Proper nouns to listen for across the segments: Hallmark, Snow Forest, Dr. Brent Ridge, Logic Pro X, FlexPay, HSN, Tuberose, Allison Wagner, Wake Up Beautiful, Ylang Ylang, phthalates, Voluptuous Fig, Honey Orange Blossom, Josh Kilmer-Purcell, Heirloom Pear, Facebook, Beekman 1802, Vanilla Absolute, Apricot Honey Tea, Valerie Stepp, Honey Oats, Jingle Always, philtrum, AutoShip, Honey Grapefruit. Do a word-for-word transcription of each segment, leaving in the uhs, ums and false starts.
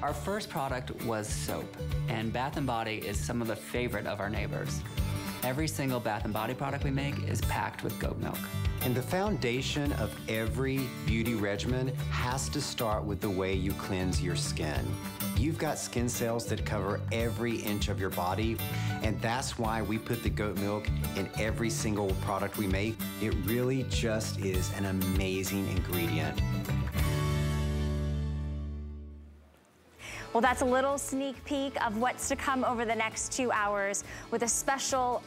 Our first product was soap, and Bath and Body is some of the favorite of our neighbors. Every single Bath and Body product we make is packed with goat milk. And the foundation of every beauty regimen has to start with the way you cleanse your skin. You've got skin cells that cover every inch of your body, and that's why we put the goat milk in every single product we make. It really just is an amazing ingredient. Well, that's a little sneak peek of what's to come over the next two hours with a special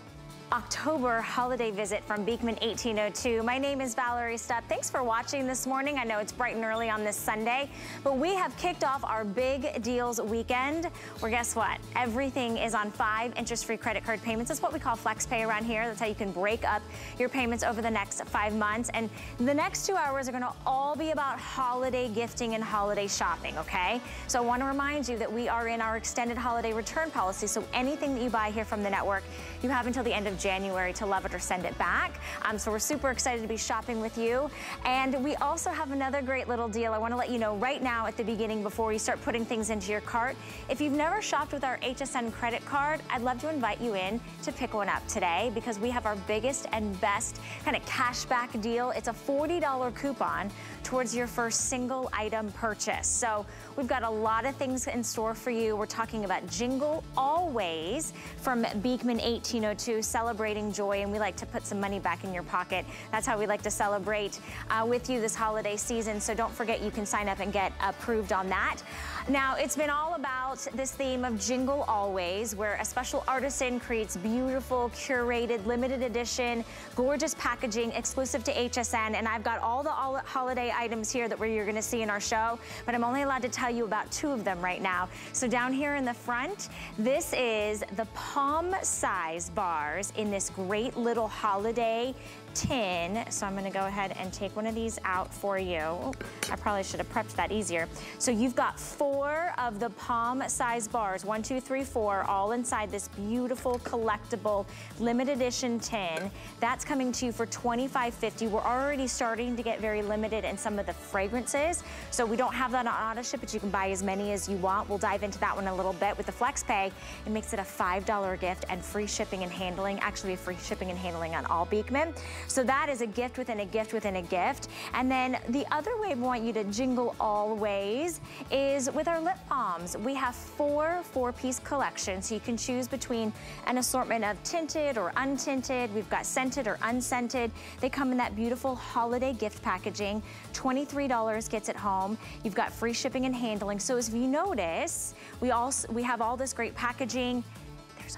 October holiday visit from Beekman eighteen oh two. My name is Valerie Stepp. Thanks for watching this morning. I know it's bright and early on this Sunday, but we have kicked off our big deals weekend, where guess what? Everything is on five interest-free credit card payments. That's what we call FlexPay around here. That's how you can break up your payments over the next five months. And the next two hours are gonna all be about holiday gifting and holiday shopping, okay? So I wanna remind you that we are in our extended holiday return policy, so anything that you buy here from the network, you have until the end of January to love it or send it back. Um, so we're super excited to be shopping with you. And we also have another great little deal. I want to let you know right now at the beginning before you start putting things into your cart. If you've never shopped with our H S N credit card, I'd love to invite you in to pick one up today, because we have our biggest and best kind of cash back deal. It's a forty dollar coupon towards your first single item purchase. So we've got a lot of things in store for you. We're talking about Jingle Always from Beekman eighteen oh two, celebrating joy, and we like to put some money back in your pocket. That's how we like to celebrate uh, with you this holiday season. So don't forget, you can sign up and get approved on that. Now, it's been all about this theme of Jingle Always, where a special artisan creates beautiful, curated, limited edition, gorgeous packaging exclusive to H S N. And I've got all the all holiday items here that we're, you're gonna see in our show, but I'm only allowed to tell you about two of them right now. So down here in the front, this is the palm size bars in this great little holiday tin. So I'm gonna go ahead and take one of these out for you. I probably should have prepped that easier. So you've got four of the palm size bars, one, two, three, four, all inside this beautiful collectible limited edition tin. That's coming to you for twenty-five fifty. We're already starting to get very limited in some of the fragrances. So we don't have that on auto ship, but you can buy as many as you want. We'll dive into that one a little bit with the FlexPay. It makes it a five dollar gift and free shipping and handling, actually free shipping and handling on all Beekman. So that is a gift within a gift within a gift. And then the other way we want you to jingle always is with our lip balms. We have four four-piece collections, so you can choose between an assortment of tinted or untinted. We've got scented or unscented. They come in that beautiful holiday gift packaging. twenty-three dollars gets it home. You've got free shipping and handling. So as you notice, we also we have all this great packaging. There's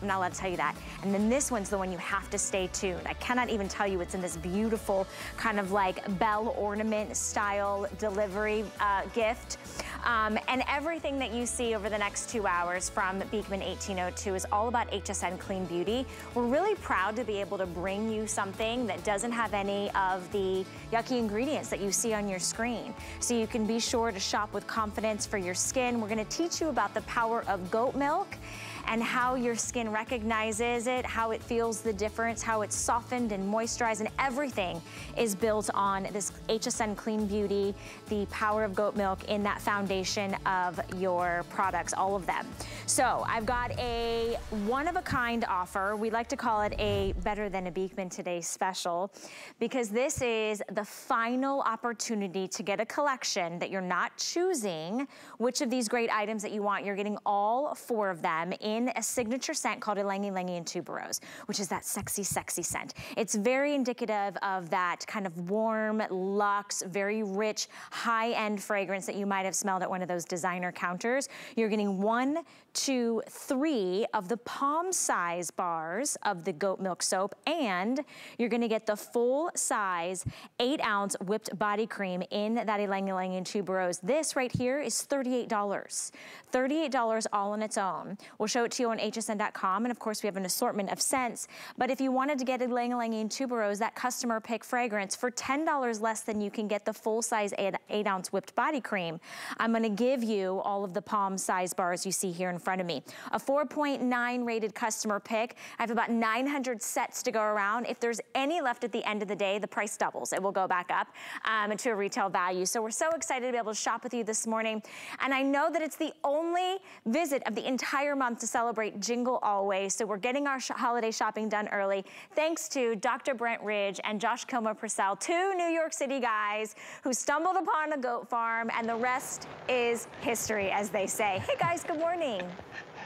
I'm not allowed to tell you that. And then this one's the one you have to stay tuned. I cannot even tell you it's in this beautiful kind of like bell ornament style delivery uh, gift. Um, and everything that you see over the next two hours from Beekman eighteen oh two is all about H S N Clean Beauty. We're really proud to be able to bring you something that doesn't have any of the yucky ingredients that you see on your screen. So you can be sure to shop with confidence for your skin. We're gonna teach you about the power of goat milk and how your skin recognizes it, how it feels the difference, how it's softened and moisturized, and everything is built on this H S N Clean Beauty, the power of goat milk in that foundation of your products, all of them. So I've got a one-of-a-kind offer. We like to call it a Better Than a Beekman Today special, because this is the final opportunity to get a collection that you're not choosing which of these great items that you want. You're getting all four of them in in a signature scent called Ylang Ylang and Tuberose, which is that sexy, sexy scent. It's very indicative of that kind of warm, luxe, very rich, high-end fragrance that you might have smelled at one of those designer counters. You're getting one, two, three of the palm size bars of the goat milk soap, and you're gonna get the full size eight ounce whipped body cream in that Ylang Ylang and Tuberose. This right here is thirty-eight dollars. thirty-eight dollars all on its own. We'll show show it to you on H S N dot com. And of course, we have an assortment of scents. But if you wanted to get a Ylang Ylang and Tuberose, that customer pick fragrance, for ten dollars less than you can get the full-size eight ounce whipped body cream, I'm going to give you all of the palm size bars you see here in front of me. A four point nine rated customer pick. I have about nine hundred sets to go around. If there's any left at the end of the day, the price doubles. It will go back up um, to a retail value. So we're so excited to be able to shop with you this morning. And I know that it's the only visit of the entire month to celebrate Jingle Always. So we're getting our sh holiday shopping done early. Thanks to Doctor Brent Ridge and Josh Kilmer-Purcell, two New York City guys who stumbled upon a goat farm, and the rest is history, as they say. Hey guys, good morning.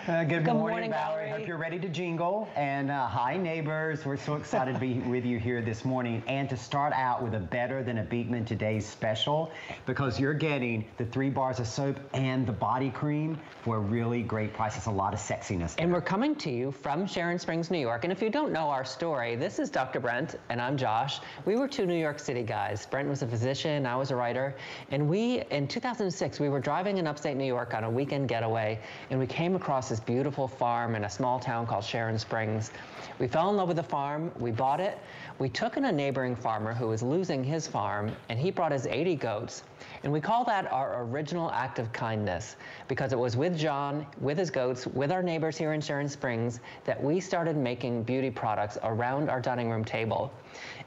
Uh, good, good morning, morning Valerie. Valerie. Hope you're ready to jingle. And uh, hi, neighbors. We're so excited to be with you here this morning, and to start out with a Better Than a Beekman Today's special, because you're getting the three bars of soap and the body cream for a really great price. It's a lot of sexiness there. And we're coming to you from Sharon Springs, New York. And if you don't know our story, this is Doctor Brent and I'm Josh. We were two New York City guys. Brent was a physician, I was a writer. And we, in two thousand six, we were driving in upstate New York on a weekend getaway, and we came across this beautiful farm in a small town called Sharon Springs. We fell in love with the farm, we bought it, we took in a neighboring farmer who was losing his farm, and he brought his eighty goats. And we call that our original act of kindness, because it was with John, with his goats, with our neighbors here in Sharon Springs, that we started making beauty products around our dining room table.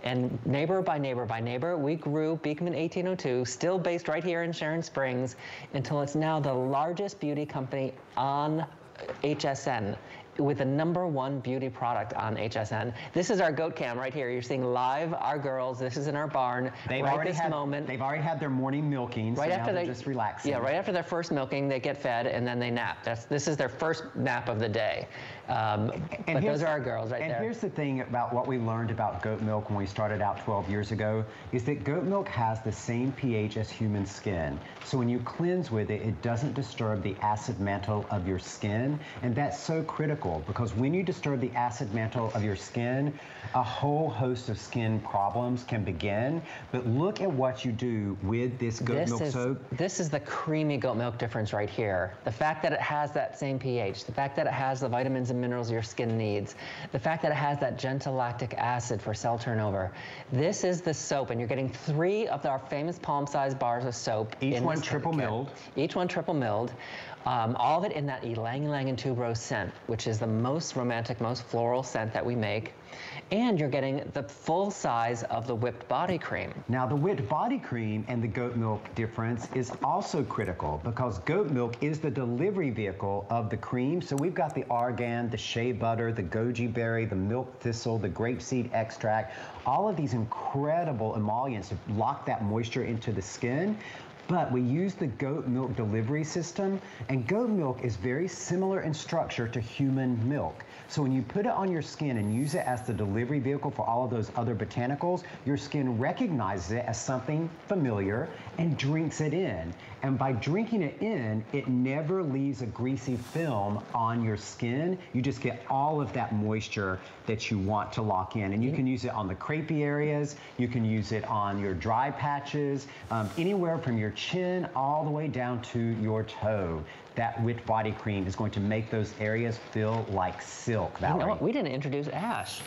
And neighbor by neighbor by neighbor, we grew Beekman eighteen oh two, still based right here in Sharon Springs, until it's now the largest beauty company on H S N, with the number one beauty product on H S N. This is our goat cam right here. You're seeing live our girls. This is in our barn they've right already this had, moment. They've already had their morning milking, so right after they just relaxing. Yeah, right after their first milking, they get fed and then they nap. That's This is their first nap of the day. Um, and but those are our girls right and there. And here's the thing about what we learned about goat milk when we started out twelve years ago, is that goat milk has the same pH as human skin. So when you cleanse with it, it doesn't disturb the acid mantle of your skin. And that's so critical, because when you disturb the acid mantle of your skin, a whole host of skin problems can begin. But look at what you do with this goat this milk is, soap. This is the creamy goat milk difference right here. The fact that it has that same pH, the fact that it has the vitamins and minerals your skin needs, the fact that it has that gentle lactic acid for cell turnover. This is the soap, and you're getting three of our famous palm-sized bars of soap. Each one triple milled. Each one triple milled. Um, all of it in that Ylang Ylang and Tuberose scent, which is the most romantic, most floral scent that we make. And you're getting the full size of the whipped body cream. Now, the whipped body cream and the goat milk difference is also critical, because goat milk is the delivery vehicle of the cream. So we've got the argan, the shea butter, the goji berry, the milk thistle, the grapeseed extract, all of these incredible emollients to lock that moisture into the skin. But we use the goat milk delivery system, and goat milk is very similar in structure to human milk. So when you put it on your skin and use it as the delivery vehicle for all of those other botanicals, your skin recognizes it as something familiar and drinks it in. And by drinking it in, it never leaves a greasy film on your skin. You just get all of that moisture that you want to lock in. And you can use it on the crepey areas, you can use it on your dry patches, um, anywhere from your chin all the way down to your toe. That whipped body cream is going to make those areas feel like silk, Valerie. You know what? We didn't introduce Ash.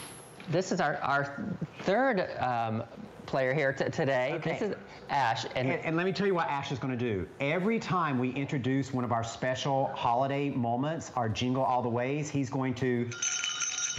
This is our, our third um, player here today. Okay. This is Ash. And, and, and let me tell you what Ash is going to do. Every time we introduce one of our special holiday moments, our Jingle All the Ways, he's going to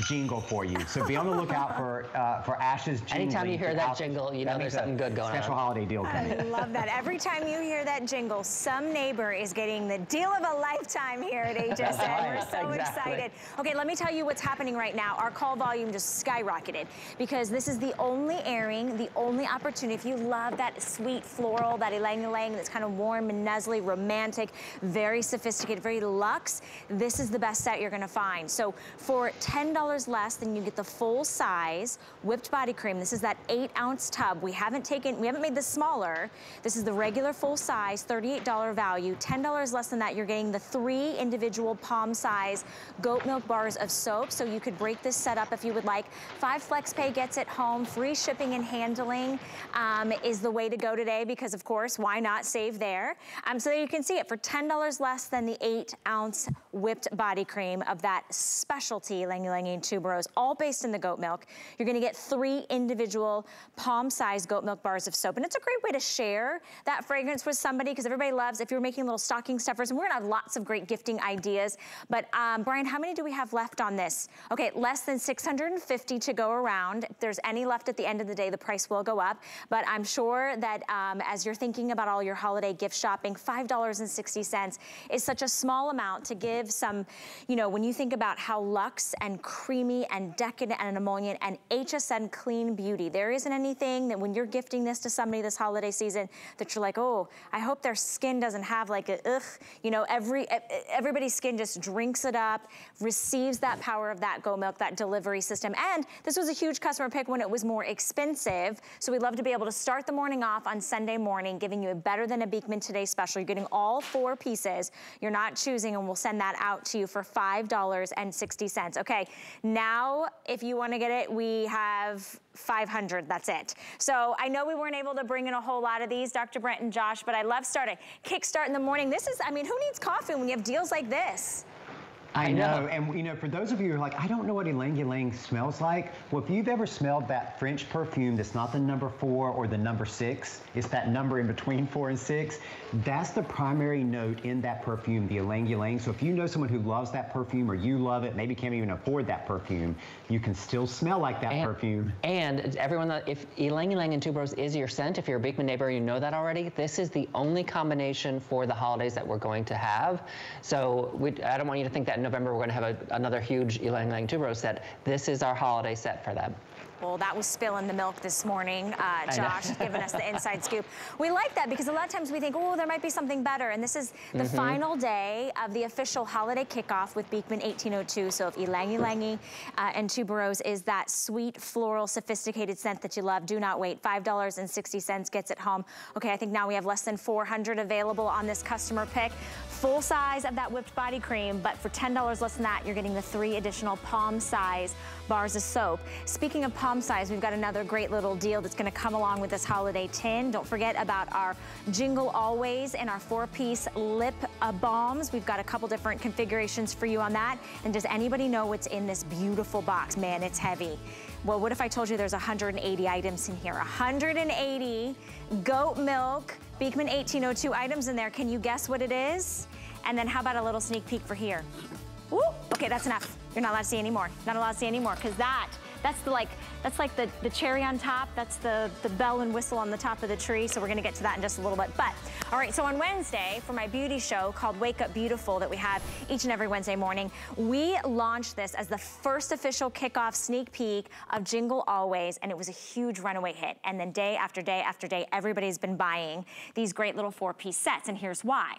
jingle for you. So be on the lookout for uh, for Ash's jingle. Anytime you hear that jingle, you know there's something good going on. Special holiday deal coming. I love that. Every time you hear that jingle, some neighbor is getting the deal of a lifetime here at H S N. We're so excited. Okay, let me tell you what's happening right now. Our call volume just skyrocketed, because this is the only airing, the only opportunity. If you love that sweet floral, that Ylang Ylang that's kind of warm and nuzzly, romantic, very sophisticated, very luxe, this is the best set you're going to find. So for ten dollars ten dollars less than you get the full size whipped body cream. This is that eight ounce tub. We haven't taken, we haven't made this smaller. This is the regular full size, thirty-eight dollar value, ten dollars less than that. You're getting the three individual palm size goat milk bars of soap. So you could break this set up if you would like. Five FlexPay gets it home. Free shipping and handling um, is the way to go today because of course, why not save there? Um, so you can see it for ten dollars less than the eight ounce whipped body cream of that specialty Ylang Ylang and Tuberose, all based in the goat milk. You're gonna get three individual palm-sized goat milk bars of soap. And it's a great way to share that fragrance with somebody because everybody loves, if you're making little stocking stuffers, and we're gonna have lots of great gifting ideas. But um, Brian, how many do we have left on this? Okay, less than six hundred fifty to go around. If there's any left at the end of the day, the price will go up. But I'm sure that um, as you're thinking about all your holiday gift shopping, five dollars and sixty cents is such a small amount to give some, you know, when you think about how luxe and creamy and decadent and emollient and H S N clean beauty, there isn't anything that when you're gifting this to somebody this holiday season that you're like, oh, I hope their skin doesn't have like a, ugh, you know, every everybody's skin just drinks it up, receives that power of that goat milk, that delivery system. And this was a huge customer pick when it was more expensive. So we'd love to be able to start the morning off on Sunday morning, giving you a better than a Beekman Today special. You're getting all four pieces. You're not choosing, and we'll send that out to you for five dollars and sixty cents. Okay, now if you want to get it, we have five hundred, that's it. So I know we weren't able to bring in a whole lot of these, Doctor Brent and Josh, but I love starting. Kickstart in the morning. This is, I mean, who needs coffee when you have deals like this? I know, and you know, for those of you who are like, I don't know what Ylang Ylang smells like. Well, if you've ever smelled that French perfume that's not the number four or the number six, it's that number in between four and six, that's the primary note in that perfume, the Ylang Ylang. So if you know someone who loves that perfume or you love it, maybe can't even afford that perfume, you can still smell like that and, perfume. And everyone, that if Ylang Ylang and Tuberose is your scent, if you're a Beekman neighbor, you know that already. This is the only combination for the holidays that we're going to have. So we, I don't want you to think that November we're going to have a, another huge Ylang Ylang Tuberose set. This is our holiday set for them. Well, that was spilling the milk this morning. Uh, Josh giving us the inside scoop. We like that because a lot of times we think, oh, there might be something better. And this is the mm-hmm. final day of the official holiday kickoff with Beekman eighteen oh two. So if Ylang Ylang uh, and Tuberose is that sweet, floral, sophisticated scent that you love, do not wait. five dollars and sixty cents gets it home. Okay, I think now we have less than four hundred available on this customer pick. Full size of that whipped body cream, but for ten dollars less than that, you're getting the three additional palm size bars of soap. Speaking of palm size, we've got another great little deal that's going to come along with this holiday tin. Don't forget about our Jingle Always and our four-piece lip uh, balms. We've got a couple different configurations for you on that. And does anybody know what's in this beautiful box? Man, it's heavy. Well, what if I told you there's one hundred eighty items in here? one hundred eighty goat milk Beekman eighteen oh two items in there. Can you guess what it is? And then how about a little sneak peek for here? Woo! Okay, that's enough. You're not allowed to see anymore. Not allowed to see anymore because that That's the like, that's like the, the cherry on top. That's the, the bell and whistle on the top of the tree. So we're gonna get to that in just a little bit. But, all right, so on Wednesday, for my beauty show called Wake Up Beautiful that we have each and every Wednesday morning, we launched this as the first official kickoff sneak peek of Jingle Always, and it was a huge runaway hit. And then day after day after day, everybody's been buying these great little four-piece sets, and here's why.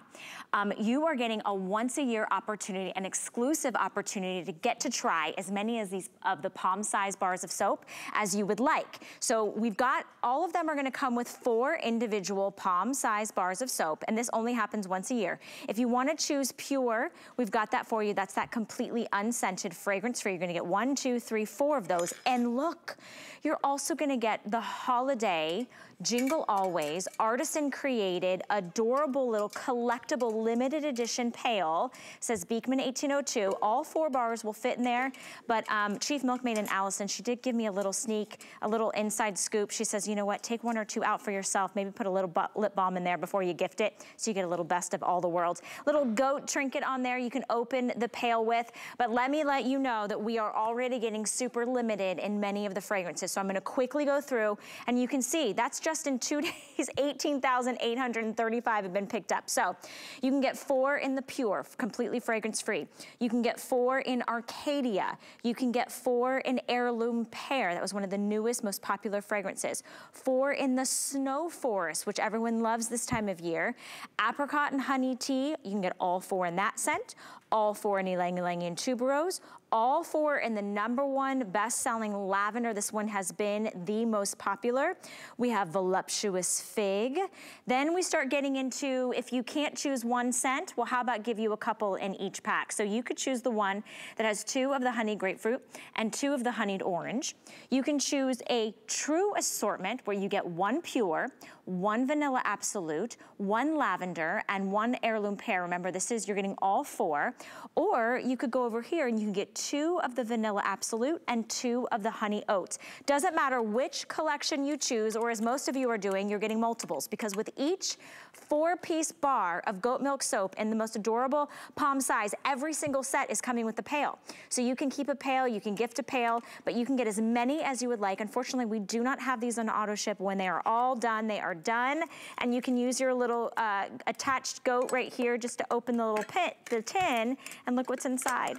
Um, you are getting a once-a-year opportunity, an exclusive opportunity to get to try as many as these of the palm-sized bars of soap as you would like. So we've got, all of them are gonna come with four individual palm-sized bars of soap, and this only happens once a year. If you wanna choose pure, we've got that for you. That's that completely unscented fragrance-free. You're gonna get one, two, three, four of those. And look, you're also gonna get the holiday Jingle Always artisan-created, adorable little collectible limited edition pail. It says Beekman eighteen oh two. All four bars will fit in there, but um, Chief Milkmaid and Allison, she did give me a little sneak, a little inside scoop. She says, you know what, take one or two out for yourself. Maybe put a little lip balm in there before you gift it so you get a little best of all the worlds. Little goat trinket on there you can open the pail with, but let me let you know that we are already getting super limited in many of the fragrances. So I'm gonna quickly go through, and you can see, that's just Just in two days, eighteen thousand eight hundred thirty-five have been picked up. So you can get four in the pure, completely fragrance-free. You can get four in Arcadia. You can get four in Heirloom Pear. That was one of the newest, most popular fragrances. Four in the Snow Forest, which everyone loves this time of year. Apricot and Honey Tea, you can get all four in that scent. All four in Ylang Ylang and Tuberose. all four in the number one best-selling lavender. This one has been the most popular. We have Voluptuous Fig. Then we start getting into, if you can't choose one scent, well, how about give you a couple in each pack? So you could choose the one that has two of the honey grapefruit and two of the honeyed orange. You can choose a true assortment where you get one pure, one vanilla absolute, one lavender, and one heirloom pear. Remember, this is, you're getting all four. Or you could go over here and you can get two of the vanilla absolute and two of the honey oats. Doesn't matter which collection you choose, or as most of you are doing, you're getting multiples, because with each four-piece bar of goat milk soap in the most adorable palm size, every single set is coming with the pail. So you can keep a pail, you can gift a pail, but you can get as many as you would like. Unfortunately, we do not have these on auto ship. When they are all done, they are done, and you can use your little uh, attached goat right here just to open the little pit, the tin, and look what's inside.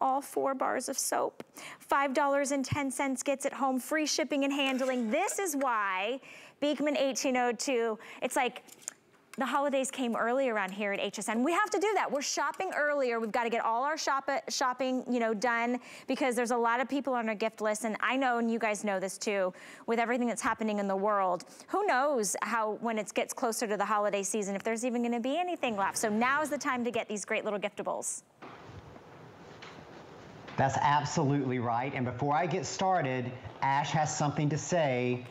All four bars of soap. five dollars and ten cents gets it home, free shipping and handling. This is why Beekman eighteen oh two, it's like, the holidays came early around here at H S N. We have to do that. We're shopping earlier. We've got to get all our shop shopping, you know, done, because there's a lot of people on our gift list, and I know, and you guys know this too, with everything that's happening in the world. Who knows how, when it gets closer to the holiday season, if there's even going to be anything left. So now is the time to get these great little giftables. That's absolutely right. And before I get started, Ash has something to say.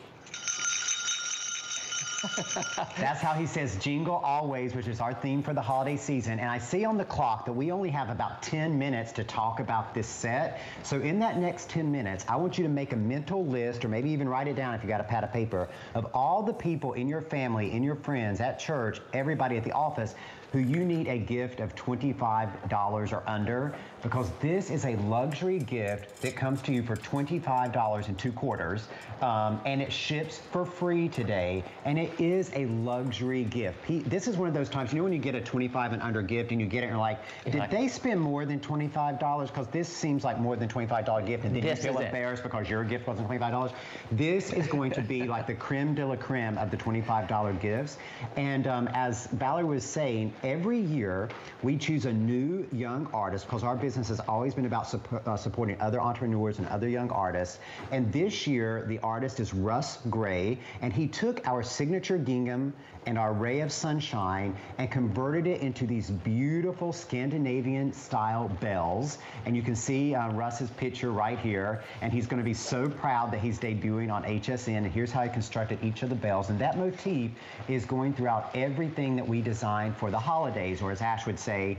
That's how he says jingle always, which is our theme for the holiday season. And I see on the clock that we only have about ten minutes to talk about this set. So in that next ten minutes, I want you to make a mental list, or maybe even write it down if you got a pad of paper, of all the people in your family, in your friends, at church, everybody at the office, who you need a gift of twenty-five dollars or under, because this is a luxury gift that comes to you for twenty-five dollars and two quarters, um, and it ships for free today, and it is a luxury gift. This is one of those times, you know when you get a twenty-five and under gift and you get it and you're like, did they spend more than twenty-five dollars? Because this seems like more than twenty-five dollar gift, and then you feel embarrassed because your gift wasn't twenty-five dollars. This is going to be like the creme de la creme of the twenty-five dollar gifts. And um, as Valerie was saying, every year, we choose a new young artist, because our business has always been about su uh, supporting other entrepreneurs and other young artists. And this year, the artist is Russ Gray, and he took our signature gingham and our ray of sunshine and converted it into these beautiful Scandinavian-style bells. And you can see uh, Russ's picture right here, and he's going to be so proud that he's debuting on H S N. And here's how he constructed each of the bells. And that motif is going throughout everything that we design for the holidays. Holidays, or as Ash would say,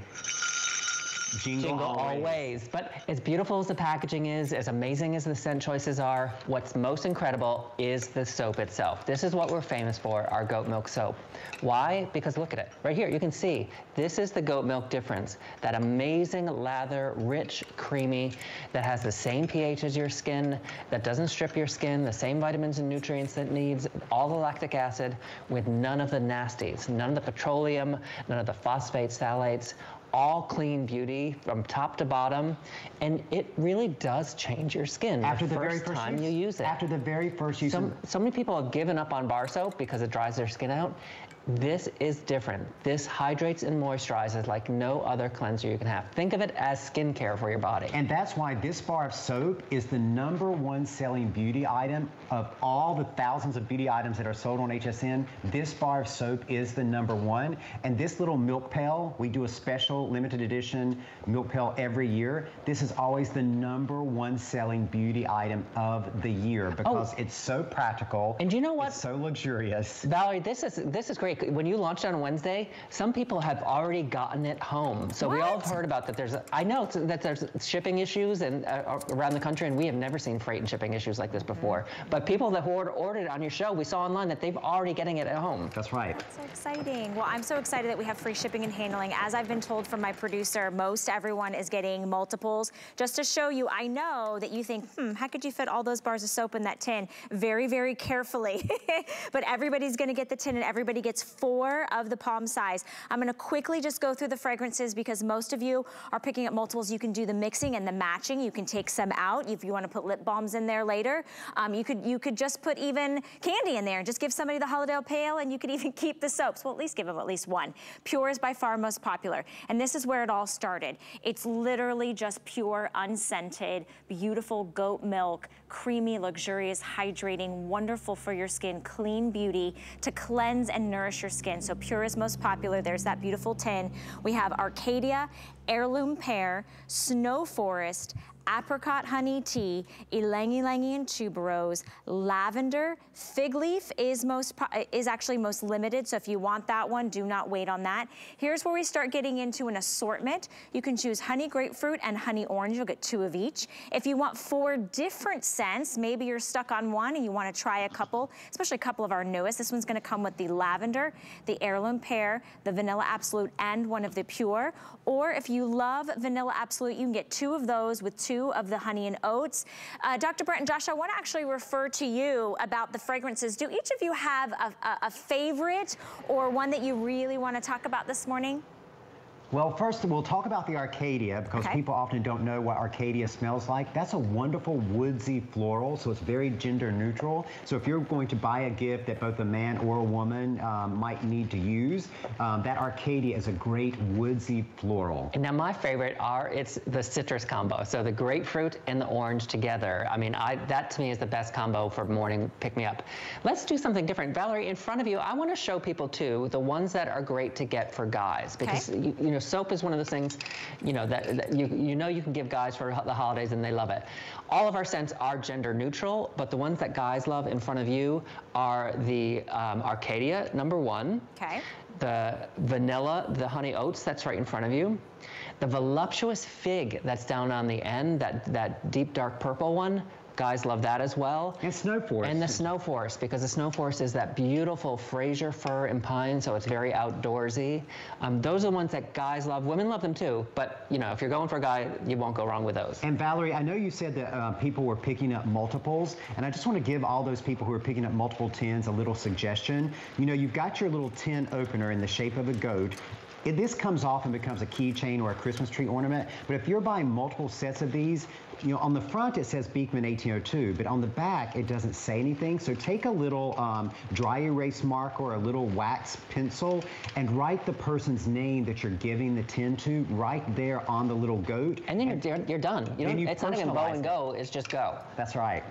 jingle, jingle always. always. But as beautiful as the packaging is, as amazing as the scent choices are, what's most incredible is the soap itself. This is what we're famous for, our goat milk soap. Why? Because look at it. Right here, you can see, this is the goat milk difference. That amazing lather, rich, creamy, that has the same pH as your skin, that doesn't strip your skin, the same vitamins and nutrients it needs, all the lactic acid, with none of the nasties, none of the petroleum, none of the phosphates, phthalates, all clean beauty from top to bottom, and it really does change your skin after the, the first very first time use, you use it. After the very first use. So, so many people have given up on bar soap because it dries their skin out. This is different. This hydrates and moisturizes like no other cleanser you can have. Think of it as skincare for your body. And that's why this bar of soap is the number one selling beauty item of all the thousands of beauty items that are sold on H S N. This bar of soap is the number one. And this little milk pail, we do a special limited edition milk pail every year. This is always the number one selling beauty item of the year because oh. it's so practical. And you know what? It's so luxurious. Valerie, this is, this is great. When you launched on Wednesday, some people have already gotten it home. So what? We all have heard about that. There's, a, I know that there's shipping issues and uh, around the country, and we have never seen freight and shipping issues like this before. Mm-hmm. But people that ordered, ordered on your show, we saw online that they've already getting it at home. That's right. That's so exciting. Well, I'm so excited that we have free shipping and handling. As I've been told from my producer, most everyone is getting multiples. Just to show you, I know that you think, hmm, how could you fit all those bars of soap in that tin? Very, very carefully. But everybody's going to get the tin, and everybody gets four of the palm size. I'm gonna quickly just go through the fragrances because most of you are picking up multiples. You can do the mixing and the matching. You can take some out if you wanna put lip balms in there later. Um, you could you could just put even candy in there and just give somebody the holiday pail, and you could even keep the soaps. Well, at least give them at least one. Pure is by far most popular. And this is where it all started. It's literally just pure, unscented, beautiful goat milk, creamy, luxurious, hydrating, wonderful for your skin, clean beauty to cleanse and nourish your skin. So pure is most popular. There's that beautiful tin. We have Arcadia, Heirloom Pear, Snow Forest, Apricot Honey Tea, Ylang Ylang and Tuberose, Lavender, Fig Leaf is most is actually most limited, so if you want that one, do not wait on that. Here's where we start getting into an assortment. You can choose Honey Grapefruit and Honey Orange, you'll get two of each. If you want four different scents, maybe you're stuck on one and you wanna try a couple, especially a couple of our newest. This one's gonna come with the Lavender, the Heirloom Pear, the Vanilla Absolute, and one of the Pure. Or if you love Vanilla Absolute, you can get two of those with two of the Honey and Oats. Uh, Doctor Brent and Josh, I want to actually refer to you about the fragrances. Do each of you have a, a, a favorite or one that you really want to talk about this morning? Well, first we'll talk about the Arcadia because okay. people often don't know what Arcadia smells like. That's a wonderful woodsy floral, so it's very gender neutral. So if you're going to buy a gift that both a man or a woman um, might need to use, um, that Arcadia is a great woodsy floral. Now my favorite are, it's the citrus combo. So the grapefruit and the orange together. I mean, I, that to me is the best combo for morning pick-me-up. Let's do something different. Valerie, in front of you, I want to show people too the ones that are great to get for guys because okay. you, you know, You know, soap is one of those things, you know, that, that you, you know you can give guys for the holidays and they love it. All of our scents are gender neutral, but the ones that guys love in front of you are the um, Arcadia, number one. Okay. The vanilla, the honey oats, that's right in front of you. The voluptuous fig that's down on the end, that, that deep dark purple one. Guys love that as well. And Snow Forest. And the Snow Forest, because the Snow Forest is that beautiful Fraser fir and pine, so it's very outdoorsy. Um, those are the ones that guys love. Women love them too, but you know, if you're going for a guy, you won't go wrong with those. And Valerie, I know you said that uh, people were picking up multiples, and I just want to give all those people who are picking up multiple tins a little suggestion. You know, you've got your little tin opener in the shape of a goat. It, this comes off and becomes a keychain or a Christmas tree ornament, but if you're buying multiple sets of these, you know, on the front it says Beekman eighteen oh two, but on the back it doesn't say anything. So take a little um, dry erase marker or a little wax pencil and write the person's name that you're giving the tin to right there on the little goat. And then and, you're, you're done. You don't, you it's not even bow and go, it's just go. That's right.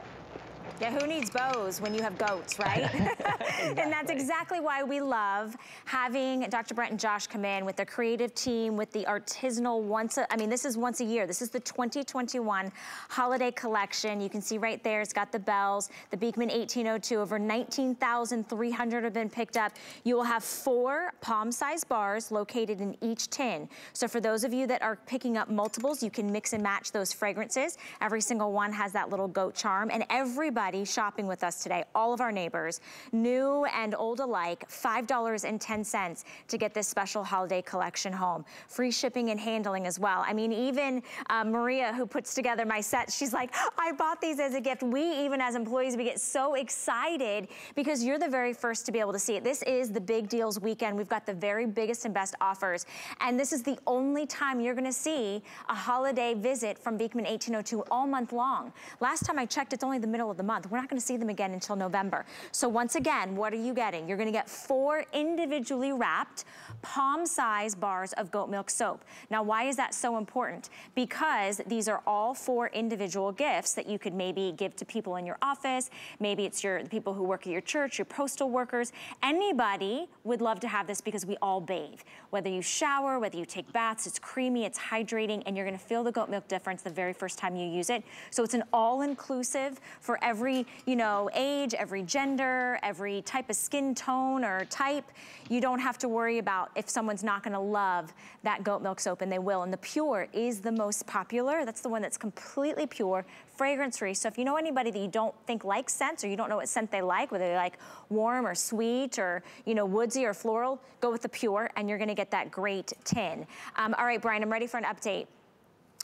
Yeah, who needs bows when you have goats, right? Exactly. And that's exactly why we love having Doctor Brent and Josh come in with their creative team, with the artisanal once, a, I mean, this is once a year. This is the twenty twenty-one holiday collection. You can see right there, it's got the bells, the Beekman eighteen oh two, over nineteen thousand three hundred have been picked up. You will have four palm-sized bars located in each tin. So for those of you that are picking up multiples, you can mix and match those fragrances. Every single one has that little goat charm, and everybody shopping with us today, all of our neighbors, new and old alike, five dollars and ten cents to get this special holiday collection home. Free shipping and handling as well. I mean, even uh, Maria, who puts together my set, she's like, I bought these as a gift. We, even as employees, we get so excited because you're the very first to be able to see it. This is the Big Deals Weekend. We've got the very biggest and best offers, and this is the only time you're going to see a holiday visit from Beekman eighteen oh two all month long. Last time I checked, it's only the middle of the month. We're not going to see them again until November. So once again, what are you getting? You're going to get four individually wrapped palm-sized bars of goat milk soap. Now, why is that so important? Because these are all four individual gifts that you could maybe give to people in your office. Maybe it's your the people who work at your church, your postal workers. Anybody would love to have this because we all bathe. Whether you shower, whether you take baths, it's creamy, it's hydrating, and you're going to feel the goat milk difference the very first time you use it. So it's an all-inclusive for every Every, you know, age, every gender, every type of skin tone or type. You don't have to worry about if someone's not gonna love that goat milk soap, and they will. And the Pure is the most popular. That's the one that's completely pure, fragrance-free. So if you know anybody that you don't think likes scents, or you don't know what scent they like, whether they like warm or sweet or, you know, woodsy or floral, go with the Pure, and you're gonna get that great tin. Um, all right, Brian, I'm ready for an update.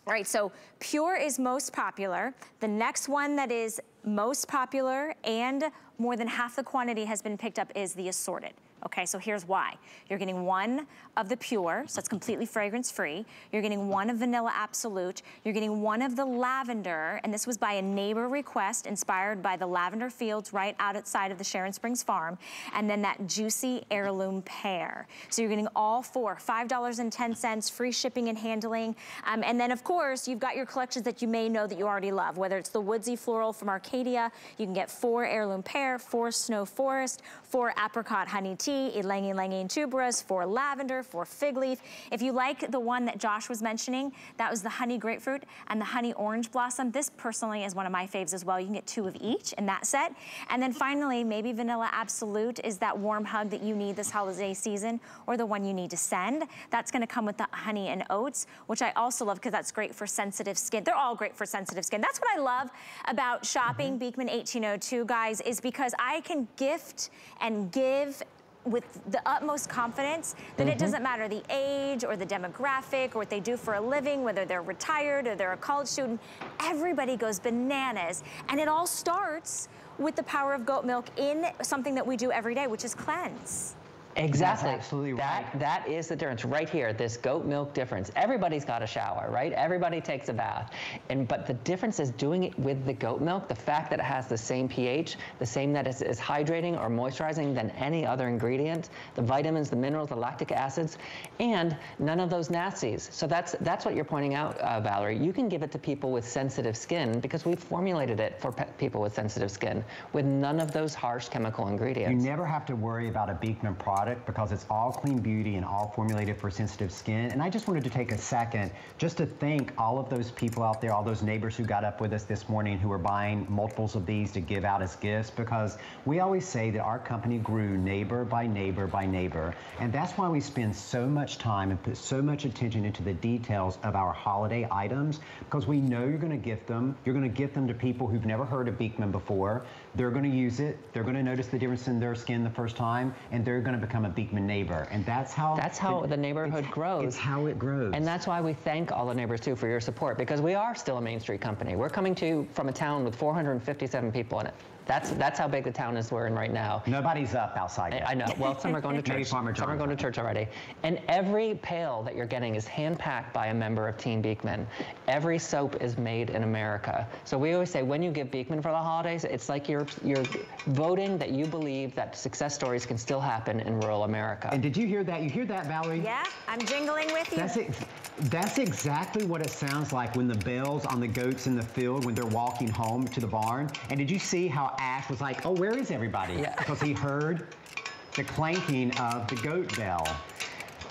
All right, so Pure is most popular. The next one that is most popular and more than half the quantity has been picked up is the Assorted. Okay, so here's why. You're getting one of the pure, so it's completely fragrance-free. You're getting one of Vanilla Absolute. You're getting one of the lavender, and this was by a neighbor request, inspired by the lavender fields right outside of the Sharon Springs farm, and then that juicy heirloom pear. So you're getting all four, five dollars and ten cents, free shipping and handling. Um, and then, of course, you've got your collections that you may know that you already love, whether it's the Woodsy Floral from Arcadia. You can get four heirloom pear, four Snow Forest, four Apricot Honey Tea, Ylang Ylang and Tuberose, for lavender, for fig leaf. If you like the one that Josh was mentioning, that was the honey grapefruit and the honey orange blossom. This personally is one of my faves as well. You can get two of each in that set. And then finally, maybe Vanilla Absolute is that warm hug that you need this holiday season, or the one you need to send. That's gonna come with the honey and oats, which I also love because that's great for sensitive skin. They're all great for sensitive skin. That's what I love about shopping Beekman eighteen oh two, guys, is because I can gift and give with the utmost confidence that mm-hmm. it doesn't matter the age or the demographic or what they do for a living, whether they're retired or they're a college student. Everybody goes bananas, and it all starts with the power of goat milk in something that we do every day, which is cleanse. Exactly. That's absolutely right. That, that is the difference right here, this goat milk difference. Everybody's got a shower, right? Everybody takes a bath. And but the difference is doing it with the goat milk, the fact that it has the same pH, the same that is, is hydrating or moisturizing than any other ingredient, the vitamins, the minerals, the lactic acids, and none of those nasties. So that's that's what you're pointing out, uh, Valerie. You can give it to people with sensitive skin because we've formulated it for pe people with sensitive skin with none of those harsh chemical ingredients. You never have to worry about a Beekman product because it's all clean beauty and all formulated for sensitive skin. And I just wanted to take a second just to thank all of those people out there, all those neighbors who got up with us this morning who are buying multiples of these to give out as gifts, because we always say that our company grew neighbor by neighbor by neighbor. And that's why we spend so much time and put so much attention into the details of our holiday items, because we know you're going to gift them. You're going to gift them to people who've never heard of Beekman before. They're going to use it. They're going to notice the difference in their skin the first time, and they're going to become a Beekman neighbor. And that's how that's how the, the neighborhood it's, grows. It's how it grows. And that's why we thank all the neighbors too for your support, because we are still a Main Street company. We're coming to you from a town with four hundred fifty-seven people in it. That's that's how big the town is we're in right now. Nobody's up outside yet. I, I know. Well, some are going to church. Some are going to church already. And every pail that you're getting is hand-packed by a member of Team Beekman. Every soap is made in America. So we always say when you give Beekman for the holidays, it's like you're you're voting that you believe that success stories can still happen in rural America. And did you hear that? You hear that, Valerie? Yeah, I'm jingling with you. That's it. That's exactly what it sounds like when the bells on the goats in the field when they're walking home to the barn. And did you see how Ash was like, oh, where is everybody? Yeah. Because he heard the clanking of the goat bell.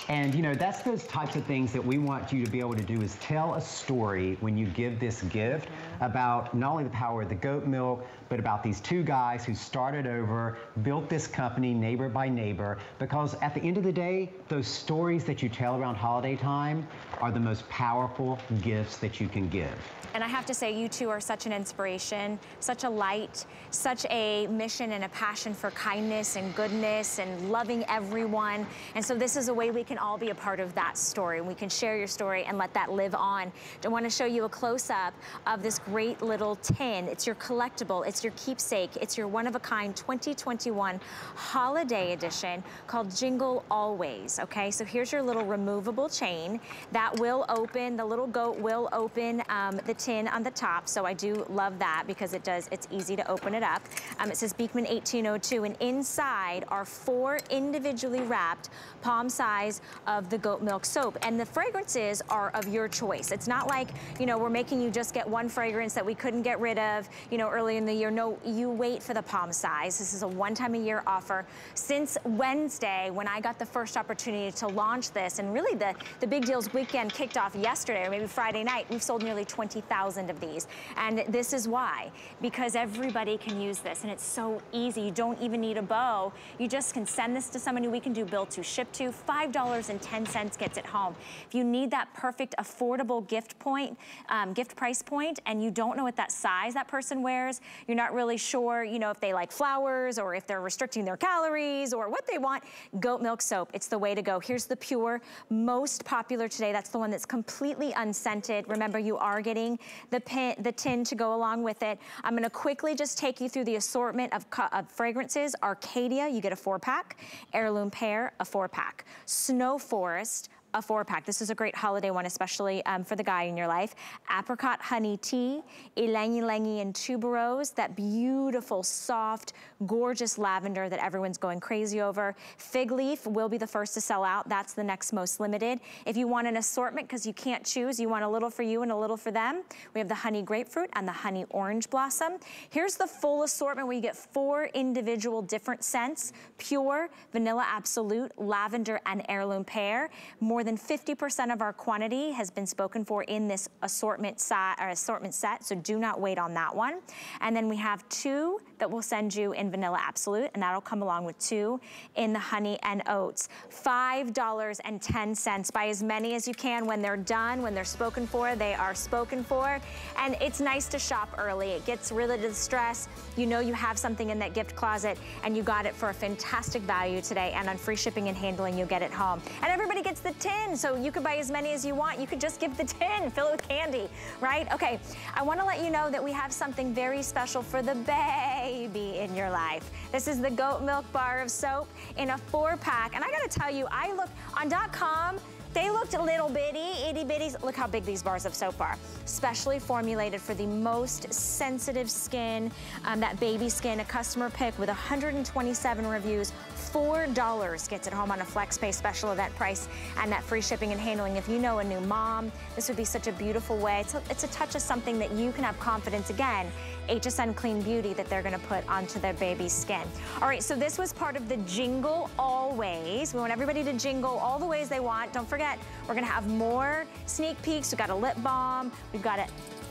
And, you know, that's those types of things that we want you to be able to do, is tell a story when you give this gift about not only the power of the goat milk, but about these two guys who started over, built this company neighbor by neighbor, because at the end of the day, those stories that you tell around holiday time are the most powerful gifts that you can give. And I have to say, you two are such an inspiration, such a light, such a mission and a passion for kindness and goodness and loving everyone. And so this is a way we can all be a part of that story. We can share your story and let that live on. I want to show you a close-up of this great little tin. It's your collectible, it's your keepsake, it's your one-of-a-kind twenty twenty-one holiday edition called Jingle Always, okay? So here's your little removable chain that will open, the little goat will open um, the tin on the top, so I do love that because it does, it's easy to open it up. Um, it says Beekman eighteen oh two, and inside are four individually wrapped palm size of the goat milk soap, and the fragrances are of your choice. It's not like, you know, we're making you just get one fragrance that we couldn't get rid of, you know, early in the year. No, you wait for the palm size. This is a one time a year offer. Since Wednesday, when I got the first opportunity to launch this, and really the, the big deals weekend kicked off yesterday, or maybe Friday night, we've sold nearly twenty thousand of these. And this is why, because everybody can use this, and it's so easy. You don't even need a bow. You just can send this to somebody. We can do bill to, ship to. five dollars and ten cents gets it home. If you need that perfect affordable gift point, um, gift price point, and you you don't know what that size that person wears. You're not really sure, you know, if they like flowers or if they're restricting their calories or what they want. Goat milk soap, it's the way to go. Here's the Pure, most popular today. That's the one that's completely unscented. Remember, you are getting the pin, the tin to go along with it. I'm gonna quickly just take you through the assortment of, of fragrances. Arcadia, you get a four pack. Heirloom Pear, a four pack. Snow Forest, a four pack. This is a great holiday one, especially um, for the guy in your life. Apricot Honey Tea, Ylang Ylang and Tuberose, that beautiful, soft, gorgeous lavender that everyone's going crazy over. Fig Leaf will be the first to sell out. That's the next most limited. If you want an assortment, because you can't choose, you want a little for you and a little for them, we have the Honey Grapefruit and the Honey Orange Blossom. Here's the full assortment where you get four individual different scents: Pure, Vanilla Absolute, Lavender, and Heirloom Pear. More More than fifty percent of our quantity has been spoken for in this assortment, si or assortment set, so do not wait on that one. And then we have two that we'll send you in Vanilla Absolute, and that'll come along with two in the Honey and Oats. five dollars and ten cents. Buy as many as you can. When they're done, when they're spoken for, they are spoken for. And it's nice to shop early. It gets rid of the stress. You know you have something in that gift closet, and you got it for a fantastic value today, and on free shipping and handling, you'll get it home. And everybody gets the tin, so you could buy as many as you want. You could just give the tin, fill it with candy, right? Okay, I want to let you know that we have something very special for the baby in your life. This is the goat milk bar of soap in a four pack. And I gotta tell you, I looked on dot com, they looked a little bitty, itty bitties. Look how big these bars of soap are. Specially formulated for the most sensitive skin, um, that baby skin, a customer pick with one hundred twenty-seven reviews. four dollars gets it home on a FlexPay special event price, and that free shipping and handling. If you know a new mom, this would be such a beautiful way. It's a, it's a touch of something that you can have confidence, again, H S N Clean Beauty, that they're gonna put onto their baby's skin. All right, so this was part of the Jingle Always. We want everybody to jingle all the ways they want. Don't forget, we're gonna have more sneak peeks. We've got a lip balm. We've got a,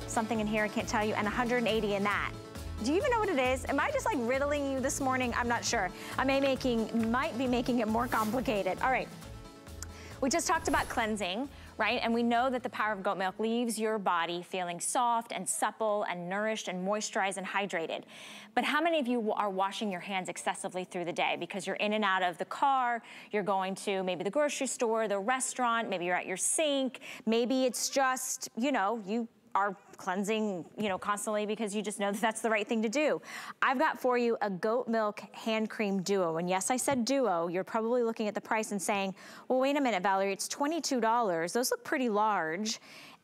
something in here I can't tell you, and one hundred eighty in that. Do you even know what it is? Am I just like riddling you this morning? I'm not sure. I may making, might be making it more complicated. All right, we just talked about cleansing, right? And we know that the power of goat milk leaves your body feeling soft and supple and nourished and moisturized and hydrated. But how many of you are washing your hands excessively through the day because you're in and out of the car, you're going to maybe the grocery store, the restaurant, maybe you're at your sink, maybe it's just, you know, you are cleansing, you know, constantly because you just know that that's the right thing to do. I've got for you a goat milk hand cream duo. And yes, I said duo. You're probably looking at the price and saying, well, wait a minute, Valerie, it's twenty-two dollars. Those look pretty large.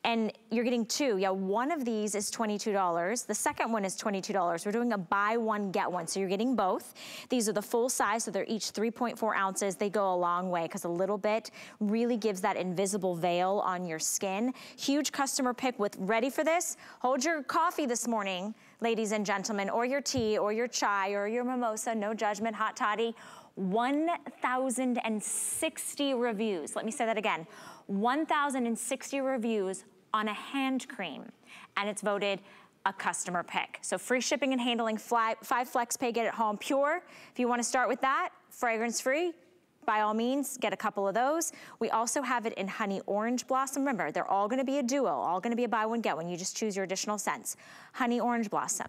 And you're getting two. Yeah, one of these is twenty-two dollars. The second one is twenty-two dollars. We're doing a buy one, get one. So you're getting both. These are the full size, so they're each three point four ounces. They go a long way because a little bit really gives that invisible veil on your skin. Huge customer pick with, ready for this? Hold your coffee this morning, ladies and gentlemen, or your tea, or your chai, or your mimosa, no judgment, hot toddy. one thousand sixty reviews. Let me say that again. one thousand sixty reviews on a hand cream, and it's voted a customer pick. So free shipping and handling, five FlexPay, get it home. Pure, if you want to start with that, fragrance free, by all means, get a couple of those. We also have it in Honey Orange Blossom. Remember, they're all gonna be a duo, all gonna be a buy one, get one. You just choose your additional scents. Honey Orange Blossom,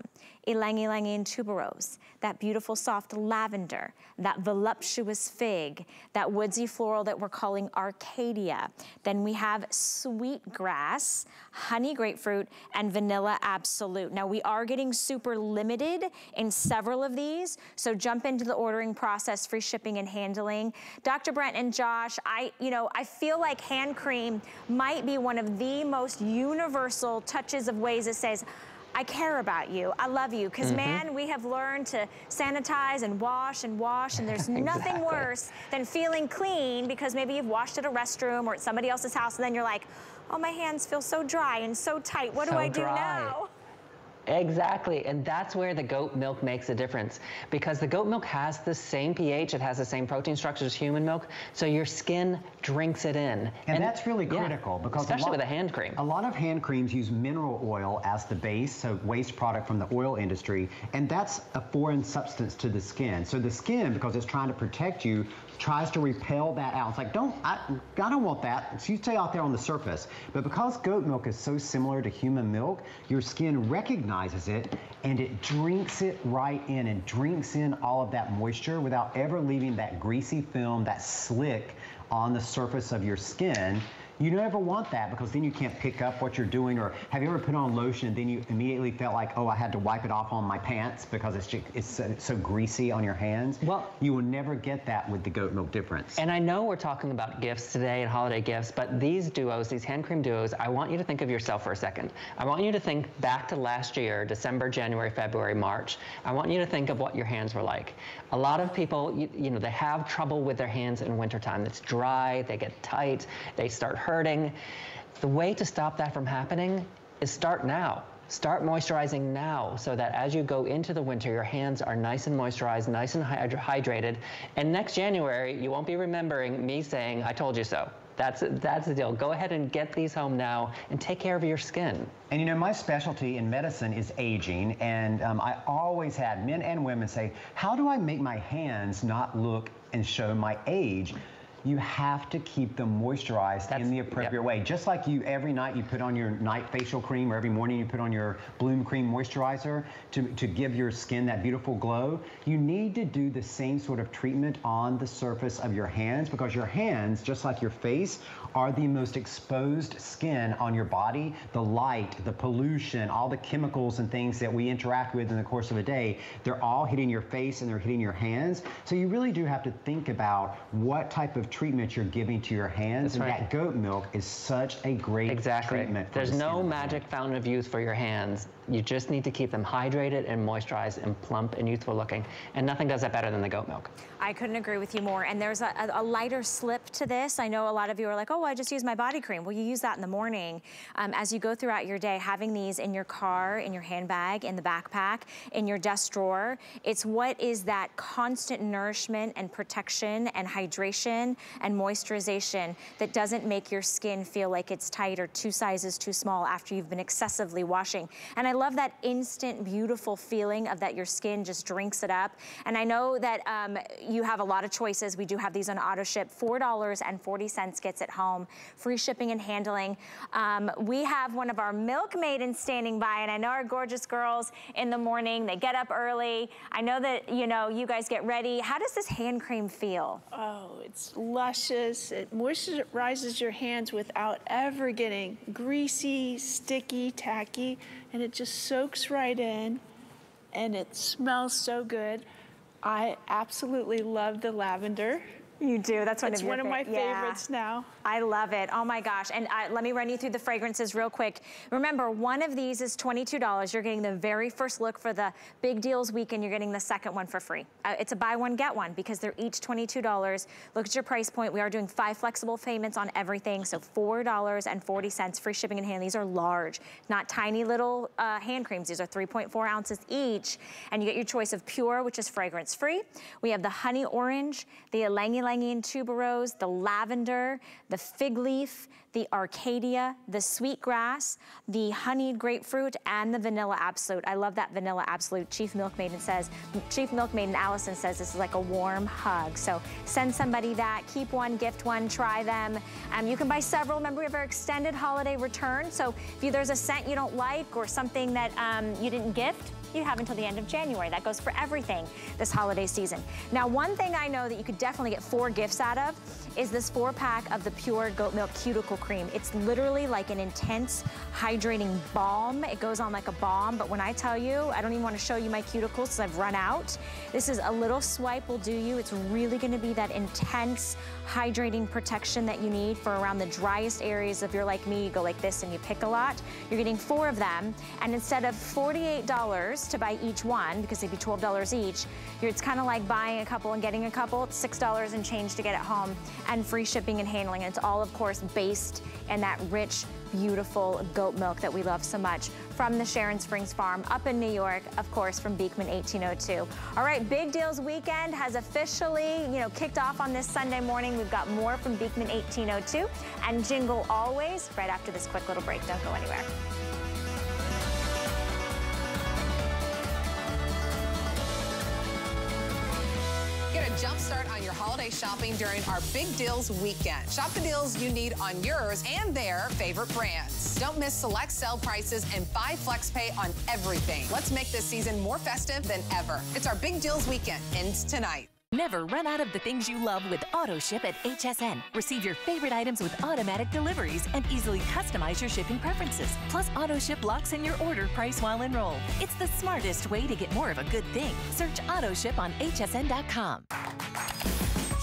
Ylang Ylang and Tuberose, that beautiful soft lavender, that voluptuous fig, that woodsy floral that we're calling Arcadia. Then we have Sweet Grass, Honey Grapefruit, and Vanilla Absolute. Now we are getting super limited in several of these, so jump into the ordering process, free shipping and handling. Doctor Brent and Josh, I, you know, I feel like hand cream might be one of the most universal touches of ways it says, I care about you, I love you. Because mm-hmm. man, we have learned to sanitize and wash and wash, and there's exactly. nothing worse than feeling clean because maybe you've washed at a restroom or at somebody else's house, and then you're like, oh, my hands feel so dry and so tight. What so do I do dry. now? Exactly, and that's where the goat milk makes a difference, because the goat milk has the same pH, it has the same protein structure as human milk, so your skin drinks it in. And, and that's really critical, yeah, because especially a lot, with a hand cream. A lot of hand creams use mineral oil as the base, so waste product from the oil industry, and that's a foreign substance to the skin. So the skin, because it's trying to protect you, tries to repel that out. It's like, don't, I, I don't want that. So you stay out there on the surface. But because goat milk is so similar to human milk, your skin recognizes it and it drinks it right in and drinks in all of that moisture without ever leaving that greasy film, that slick on the surface of your skin. You never want that, because then you can't pick up what you're doing. Or have you ever put on lotion and then you immediately felt like, oh, I had to wipe it off on my pants because it's just, it's, so, it's so greasy on your hands? Well, you will never get that with the goat milk difference. And I know we're talking about gifts today and holiday gifts, but these duos, these hand cream duos, I want you to think of yourself for a second. I want you to think back to last year, December, January, February, March. I want you to think of what your hands were like. A lot of people, you, you know, they have trouble with their hands in wintertime. It's dry, they get tight, they start hurting. The way to stop that from happening is start now. Start moisturizing now, so that as you go into the winter, your hands are nice and moisturized, nice and hydra hydrated. And next January, you won't be remembering me saying, I told you so. That's, that's the deal. Go ahead and get these home now and take care of your skin. And you know, my specialty in medicine is aging, and um, I always had men and women say, how do I make my hands not look and show my age? You have to keep them moisturized That's, in the appropriate yep. way. Just like you, every night you put on your night facial cream, or every morning you put on your Bloom Cream moisturizer to, to give your skin that beautiful glow, you need to do the same sort of treatment on the surface of your hands, because your hands, just like your face, are the most exposed skin on your body. The light, the pollution, all the chemicals and things that we interact with in the course of a day, they're all hitting your face and they're hitting your hands. So you really do have to think about what type of treatment you're giving to your hands. That's and right. that goat milk is such a great exactly. treatment. There's the no magic hand. fountain of youth for your hands. You just need to keep them hydrated and moisturized and plump and youthful looking, and nothing does that better than the goat milk. I couldn't agree with you more, and there's a, a lighter slip to this. I know a lot of you are like, oh, I just use my body cream. Well, you use that in the morning. Um, as you go throughout your day, having these in your car, in your handbag, in the backpack, in your desk drawer, it's what is that constant nourishment and protection and hydration and moisturization that doesn't make your skin feel like it's tight or two sizes too small after you've been excessively washing. And I love that instant beautiful feeling of that your skin just drinks it up. And I know that um, you have a lot of choices. We do have these on auto ship. four dollars and forty cents gets it home. Free shipping and handling. Um, we have one of our milk maidens standing by, and I know our gorgeous girls in the morning, they get up early. I know that, you know, you guys get ready. How does this hand cream feel? Oh, it's luscious. It moisturizes your hands without ever getting greasy, sticky, tacky, and it just soaks right in, and it smells so good. I absolutely love the lavender. You do, that's one, of, one of my yeah. favorites now. I love it, oh my gosh. And I, let me run you through the fragrances real quick. Remember, one of these is twenty-two dollars. You're getting the very first look for the Big Deals Weekend. You're getting the second one for free. Uh, it's a buy one, get one, because they're each twenty-two dollars. Look at your price point. We are doing five flexible payments on everything, so four dollars and forty cents, free shipping and handling. These are large, not tiny little uh, hand creams. These are three point four ounces each, and you get your choice of Pure, which is fragrance-free. We have the Honey Orange, the Ylang Ylang and Tuberose, the Lavender, the Fig Leaf, the Arcadia, the Sweet Grass, the Honey Grapefruit, and the Vanilla Absolute. I love that Vanilla Absolute. Chief Milk Maiden says, Chief Milk Maiden Allison says this is like a warm hug. So send somebody that, keep one, gift one, try them. Um, you can buy several. Remember, we have our extended holiday return. So if you, there's a scent you don't like or something that um, you didn't gift, you have until the end of January. That goes for everything this holiday season. Now, one thing I know that you could definitely get four gifts out of is this four pack of the Pure Goat Milk Cuticle Cream. It's literally like an intense hydrating balm. It goes on like a balm, but when I tell you, I don't even want to show you my cuticles because I've run out. This is a little swipe will do you. It's really going to be that intense hydrating protection that you need for around the driest areas. If you're like me, you go like this and you pick a lot. You're getting four of them, and instead of forty-eight dollars, cost to buy each one, because they'd be twelve dollars each. It's kind of like buying a couple and getting a couple. It's six dollars and change to get it home, and free shipping and handling. It's all, of course, based in that rich, beautiful goat milk that we love so much from the Sharon Springs farm up in New York, of course, from Beekman eighteen oh two. All right, Big Deals Weekend has officially, you know, kicked off on this Sunday morning. We've got more from Beekman eighteen oh two and Jingle Always right after this quick little break. Don't go anywhere. Get a jumpstart on your holiday shopping during our Big Deals Weekend. Shop the deals you need on yours and their favorite brands. Don't miss select sale prices and buy FlexPay on everything. Let's make this season more festive than ever. It's our Big Deals Weekend, ends tonight. Never run out of the things you love with AutoShip at H S N. Receive your favorite items with automatic deliveries and easily customize your shipping preferences. Plus, AutoShip locks in your order price while enrolled. It's the smartest way to get more of a good thing. Search AutoShip on H S N dot com.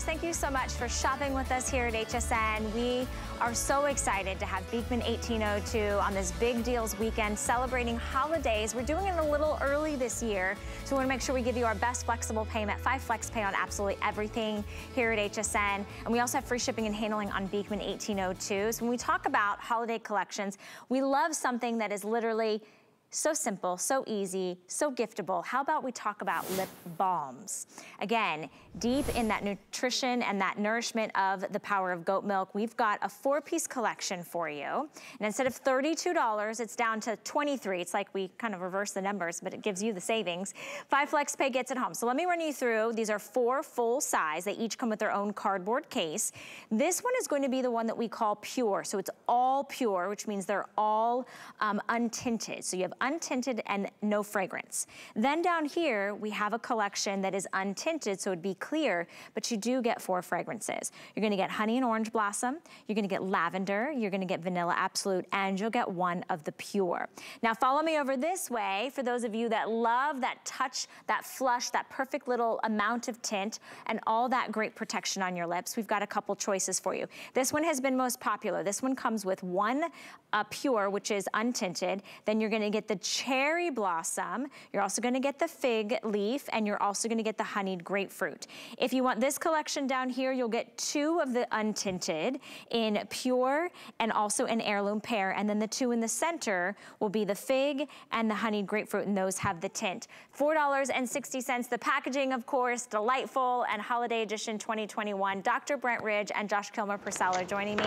Thank you so much for shopping with us here at H S N. We are so excited to have Beekman eighteen oh two on this Big Deals Weekend celebrating holidays. We're doing it a little early this year, so we want to make sure we give you our best flexible payment, five flex pay on absolutely everything here at H S N. And we also have free shipping and handling on Beekman eighteen oh two. So when we talk about holiday collections, we love something that is literally so simple, so easy, so giftable. How about we talk about lip balms? Again, deep in that nutrition and that nourishment of the power of goat milk, we've got a four-piece collection for you. And instead of thirty-two dollars, it's down to twenty-three dollars. It's like we kind of reverse the numbers, but it gives you the savings. Five FlexPay gets it home. So let me run you through. These are four full size. They each come with their own cardboard case. This one is going to be the one that we call pure. So it's all pure, which means they're all um, untinted. So you have untinted and no fragrance. Then down here, we have a collection that is untinted, so it'd be clear, but you do get four fragrances. You're gonna get Honey and Orange Blossom, you're gonna get Lavender, you're gonna get Vanilla Absolute, and you'll get one of the Pure. Now follow me over this way for those of you that love that touch, that flush, that perfect little amount of tint, and all that great protection on your lips. We've got a couple choices for you. This one has been most popular. This one comes with one uh, Pure, which is untinted. Then you're gonna get the Cherry Blossom, you're also gonna get the Fig Leaf, and you're also gonna get the Honey Grapefruit. If you want this collection down here, you'll get two of the untinted in Pure and also an Heirloom Pear, and then the two in the center will be the Fig and the Honey Grapefruit, and those have the tint. four dollars and sixty cents, the packaging, of course, delightful, and Holiday Edition twenty twenty-one. Doctor Brent Ridge and Josh Kilmer-Purcell are joining me.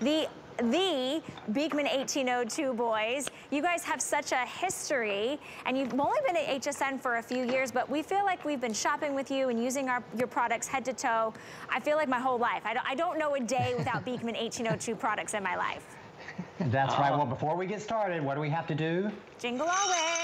The The Beekman eighteen oh two boys. You guys have such a history, and you've only been at H S N for a few years, but we feel like we've been shopping with you and using our, your products head to toe. I feel like my whole life. I don't, I don't know a day without Beekman eighteen oh two products in my life. That's right. Well, before we get started, what do we have to do? Jingle always.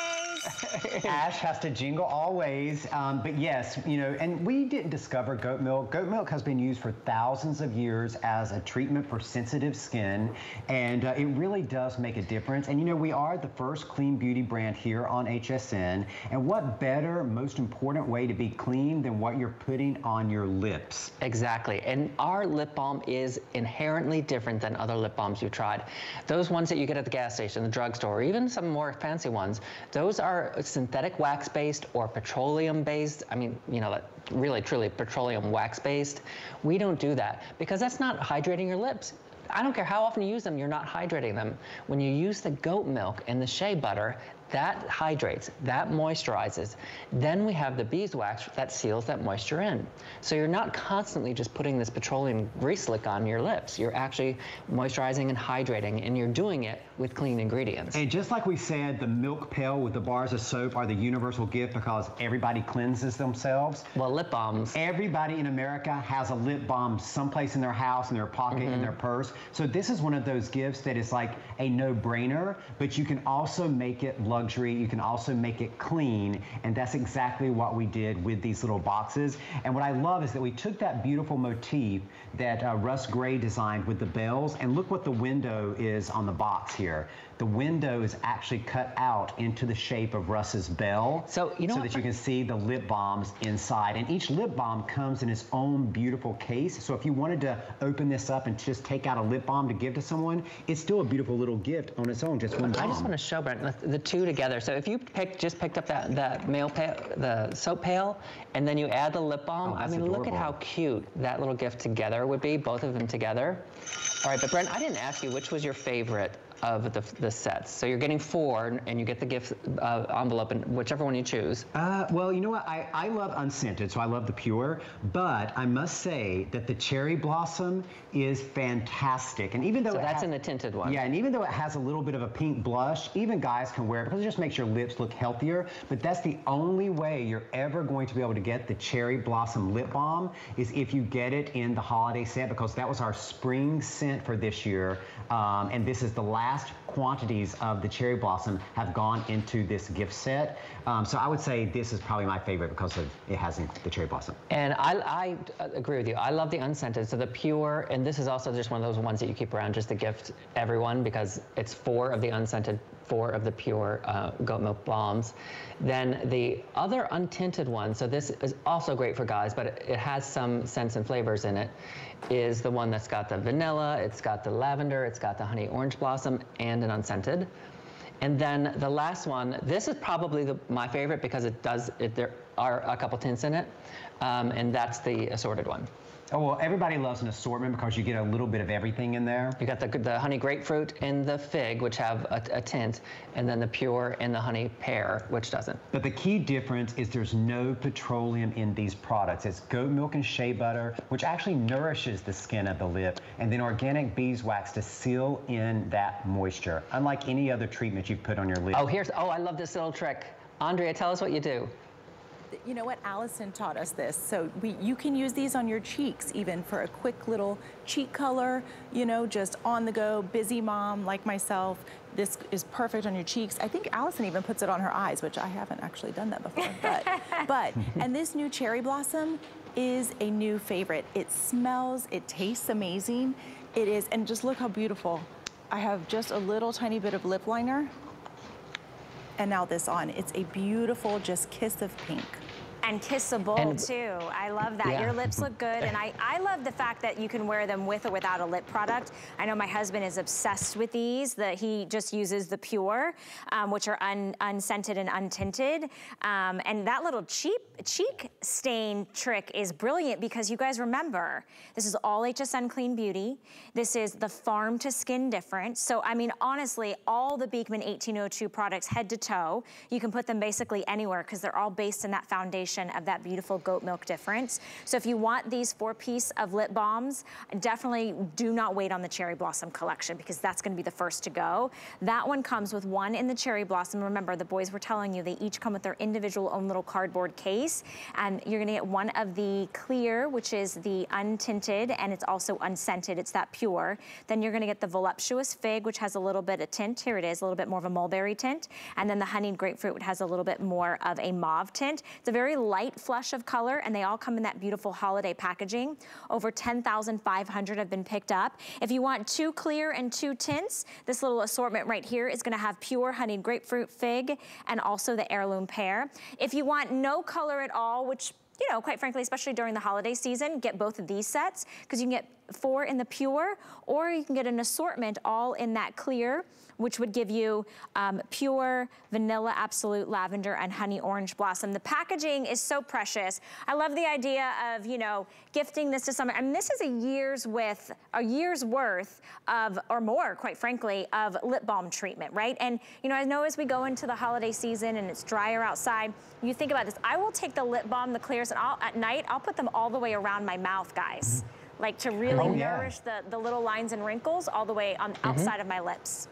Ash has to jingle always. Um, but yes, you know, and we didn't discover goat milk. Goat milk has been used for thousands of years as a treatment for sensitive skin, and uh, it really does make a difference. And you know, we are the first clean beauty brand here on H S N, and what better, most important way to be clean than what you're putting on your lips? Exactly. And our lip balm is inherently different than other lip balms you've tried. Those ones that you get at the gas station, the drugstore, or even some more fancy ones, those are synthetic wax-based or petroleum-based. I mean, you know, that really, truly petroleum wax-based. We don't do that because that's not hydrating your lips. I don't care how often you use them, you're not hydrating them. When you use the goat milk and the shea butter, That hydrates, that moisturizes. Then we have the beeswax that seals that moisture in. So you're not constantly just putting this petroleum grease lick on your lips. You're actually moisturizing and hydrating, and you're doing it with clean ingredients. And just like we said, the milk pail with the bars of soap are the universal gift because everybody cleanses themselves. Well, lip balms. Everybody in America has a lip balm someplace in their house, in their pocket, mm-hmm. in their purse. So this is one of those gifts that is like a no-brainer, but you can also make it luxury. You can also make it clean, and that's exactly what we did with these little boxes. And what I love is that we took that beautiful motif that uh, Russ Gray designed with the bells, and look what the window is on the box here. The window is actually cut out into the shape of Russ's bell, so, you know, so that you can see the lip balms inside. And each lip balm comes in its own beautiful case. So if you wanted to open this up and just take out a lip balm to give to someone, it's still a beautiful little gift on its own, just one balm. I just want to show, Brent, the two together. So if you pick, just picked up that, that mail pail, the soap pail, and then you add the lip balm, oh, I mean, adorable. Look at how cute that little gift together would be, both of them together. All right, but Brent, I didn't ask you which was your favorite of the, the sets. So you're getting four, and you get the gift uh, envelope, and whichever one you choose. Uh, well, you know what? I, I love unscented, so I love the pure, but I must say that the cherry blossom is fantastic. And even though so it that's has, in the tinted one. Yeah, and even though it has a little bit of a pink blush, even guys can wear it because it just makes your lips look healthier, but that's the only way you're ever going to be able to get the cherry blossom lip balm is if you get it in the holiday set, because that was our spring scent for this year, um, and this is the last Last quantities of the cherry blossom have gone into this gift set. Um, so I would say this is probably my favorite because of it has the cherry blossom. And I, I agree with you. I love the unscented, so the pure, and this is also just one of those ones that you keep around just to gift everyone because it's four of the unscented, four of the pure uh, goat milk balms. Then the other untinted one, so this is also great for guys, but it, it has some scents and flavors in it, is the one that's got the vanilla, it's got the lavender, it's got the honey orange blossom, and an unscented. And then the last one, this is probably the, my favorite because it does, it, there are a couple tints in it, um, and that's the assorted one. Oh, well, everybody loves an assortment because you get a little bit of everything in there. You got the, the honey grapefruit and the fig, which have a, a tint, and then the pure and the honey pear, which doesn't. But the key difference is there's no petroleum in these products. It's goat milk and shea butter, which actually nourishes the skin of the lip, and then organic beeswax to seal in that moisture, unlike any other treatment you've put on your lip. Oh, here's, oh, I love this little trick. Andrea, tell us what you do. You know what, Allison taught us this. So we, you can use these on your cheeks even for a quick little cheek color, you know, just on the go, busy mom like myself. This is perfect on your cheeks. I think Allison even puts it on her eyes, which I haven't actually done that before. But, but and this new cherry blossom is a new favorite. It smells, it tastes amazing. It is, and just look how beautiful. I have just a little tiny bit of lip liner. And now this on. It's a beautiful just kiss of pink. And kissable and, too. I love that. Yeah. Your lips look good. And I, I love the fact that you can wear them with or without a lip product. I know my husband is obsessed with these, that he just uses the pure, um, which are un, unscented and untinted. Um, and that little cheap, cheek stain trick is brilliant because you guys remember, this is all H S N Clean Beauty. This is the farm to skin difference. So I mean, honestly, all the Beekman eighteen oh two products head to toe, you can put them basically anywhere because they're all based in that foundation of that beautiful goat milk difference. So if you want these four piece of lip balms, definitely do not wait on the cherry blossom collection because that's going to be the first to go. That one comes with one in the cherry blossom. Remember, the boys were telling you they each come with their individual own little cardboard case, and you're going to get one of the clear, which is the untinted, and it's also unscented. It's that pure. Then you're going to get the voluptuous fig, which has a little bit of tint. Here it is, a little bit more of a mulberry tint, and then the honeyed grapefruit, which has a little bit more of a mauve tint. It's a very light flush of color, and they all come in that beautiful holiday packaging. Over ten thousand five hundred have been picked up. If you want two clear and two tints, this little assortment right here is going to have pure honeyed grapefruit fig and also the heirloom pear. If you want no color at all, which, you know, quite frankly, especially during the holiday season, get both of these sets because you can get four in the pure, or you can get an assortment all in that clear, which would give you um, pure, vanilla, absolute, lavender, and honey orange blossom. The packaging is so precious. I love the idea of, you know, gifting this to someone. I mean, this is a year's with a year's worth of, or more, quite frankly, of lip balm treatment, right? And you know, I know as we go into the holiday season and it's drier outside, you think about this. I will take the lip balm, the clears, and I'll, at night I'll put them all the way around my mouth, guys, like to really oh, yeah. nourish the the little lines and wrinkles all the way on the mm-hmm. outside of my lips.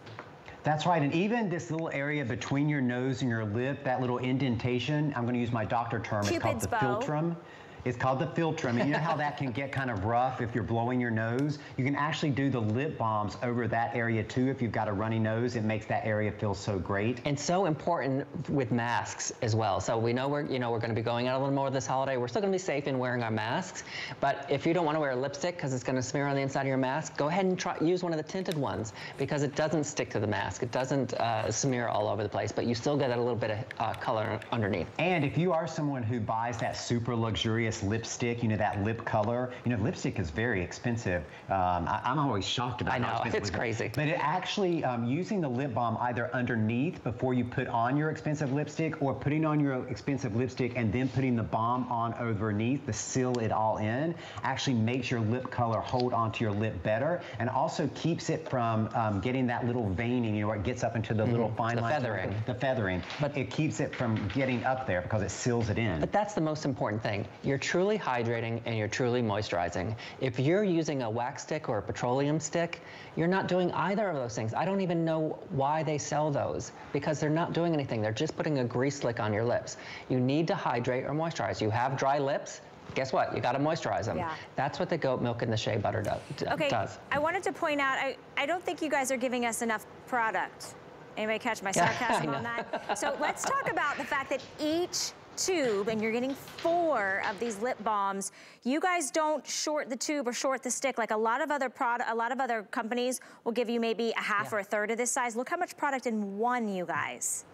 That's right, and even this little area between your nose and your lip, that little indentation, I'm gonna use my doctor term, Cupid's it's called the bow. Philtrum. It's called the philtrum, and you know how that can get kind of rough if you're blowing your nose? You can actually do the lip balms over that area too if you've got a runny nose. It makes that area feel so great. And so important with masks as well. So we know we're, you know, we're gonna be going out a little more this holiday. We're still gonna be safe in wearing our masks, but if you don't wanna wear a lipstick because it's gonna smear on the inside of your mask, go ahead and try use one of the tinted ones because it doesn't stick to the mask. It doesn't uh, smear all over the place, but you still get that a little bit of uh, color underneath. And if you are someone who buys that super luxurious lipstick, you know, that lip color, you know, lipstick is very expensive. Um, I, I'm always shocked about I know, it's crazy. But it actually, um, using the lip balm either underneath before you put on your expensive lipstick or putting on your expensive lipstick and then putting the balm on overneath to seal it all in actually makes your lip color hold onto your lip better and also keeps it from um, getting that little veining, you know, where it gets up into the mm-hmm. little fine the lines. Feathering. The, the feathering. But it keeps it from getting up there because it seals it in. But that's the most important thing. You're truly hydrating and you're truly moisturizing. If you're using a wax stick or a petroleum stick, you're not doing either of those things. I don't even know why they sell those because they're not doing anything. They're just putting a grease lick on your lips. You need to hydrate or moisturize. You have dry lips. Guess what? You got to moisturize them. Yeah. That's what the goat milk and the shea butter do okay. does. Okay, I wanted to point out, I, I don't think you guys are giving us enough product. Anybody catch my sarcasm on that? So let's talk about the fact that each tube, and you're getting four of these lip balms. You guys don't short the tube or short the stick like a lot of other product. A lot of other companies will give you maybe a half yeah. or a third of this size. Look how much product in one, you guys.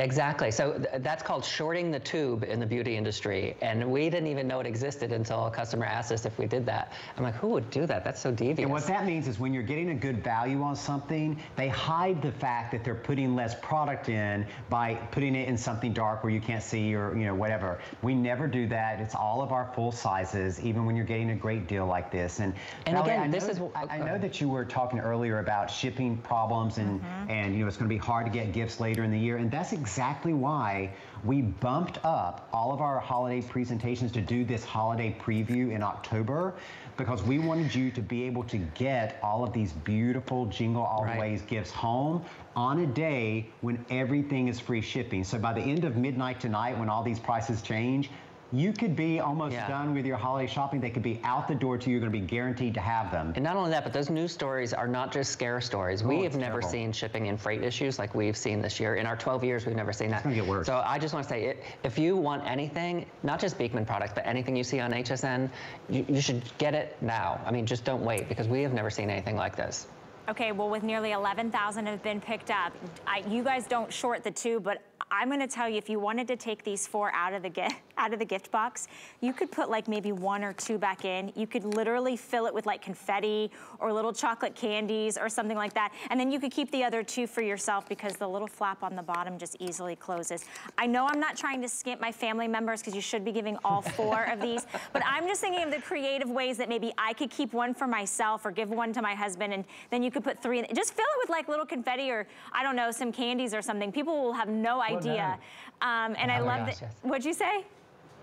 Exactly, so th that's called shorting the tube in the beauty industry, and we didn't even know it existed until a customer asked us if we did that. I'm like, who would do that? That's so devious. And what that means is when you're getting a good value on something, they hide the fact that they're putting less product in by putting it in something dark where you can't see or, you know, whatever. We never do that. It's all of our full sizes, even when you're getting a great deal like this. And, and Valerie, again, I this is- I, I know that you were talking earlier about shipping problems and, mm-hmm. and you know, it's gonna be hard to get gifts later in the year, and that's exactly exactly why we bumped up all of our holiday presentations to do this holiday preview in October, because we wanted you to be able to get all of these beautiful Jingle Always right. gifts home on a day when everything is free shipping. So by the end of midnight tonight, when all these prices change, you could be almost yeah. done with your holiday shopping. They could be out the door to you. You're going to be guaranteed to have them. And not only that, but those news stories are not just scare stories. Oh, we have never terrible. seen shipping and freight issues like we've seen this year. In our twelve years, we've never seen that. It's going to get worse. So I just want to say, it, if you want anything, not just Beekman products, but anything you see on H S N, you, you should get it now. I mean, just don't wait, because we have never seen anything like this. Okay, well, with nearly eleven thousand have been picked up, I, you guys don't short the two, but I'm gonna tell you, if you wanted to take these four out of the gift out of the gift box, you could put like maybe one or two back in. You could literally fill it with like confetti or little chocolate candies or something like that. And then you could keep the other two for yourself, because the little flap on the bottom just easily closes. I know I'm not trying to skimp my family members, because you should be giving all four of these, but I'm just thinking of the creative ways that maybe I could keep one for myself or give one to my husband, and then you could put three in. Just fill it with like little confetti or, I don't know, some candies or something. People will have no idea. idea. Um, and oh I love that. Yes. What'd you say?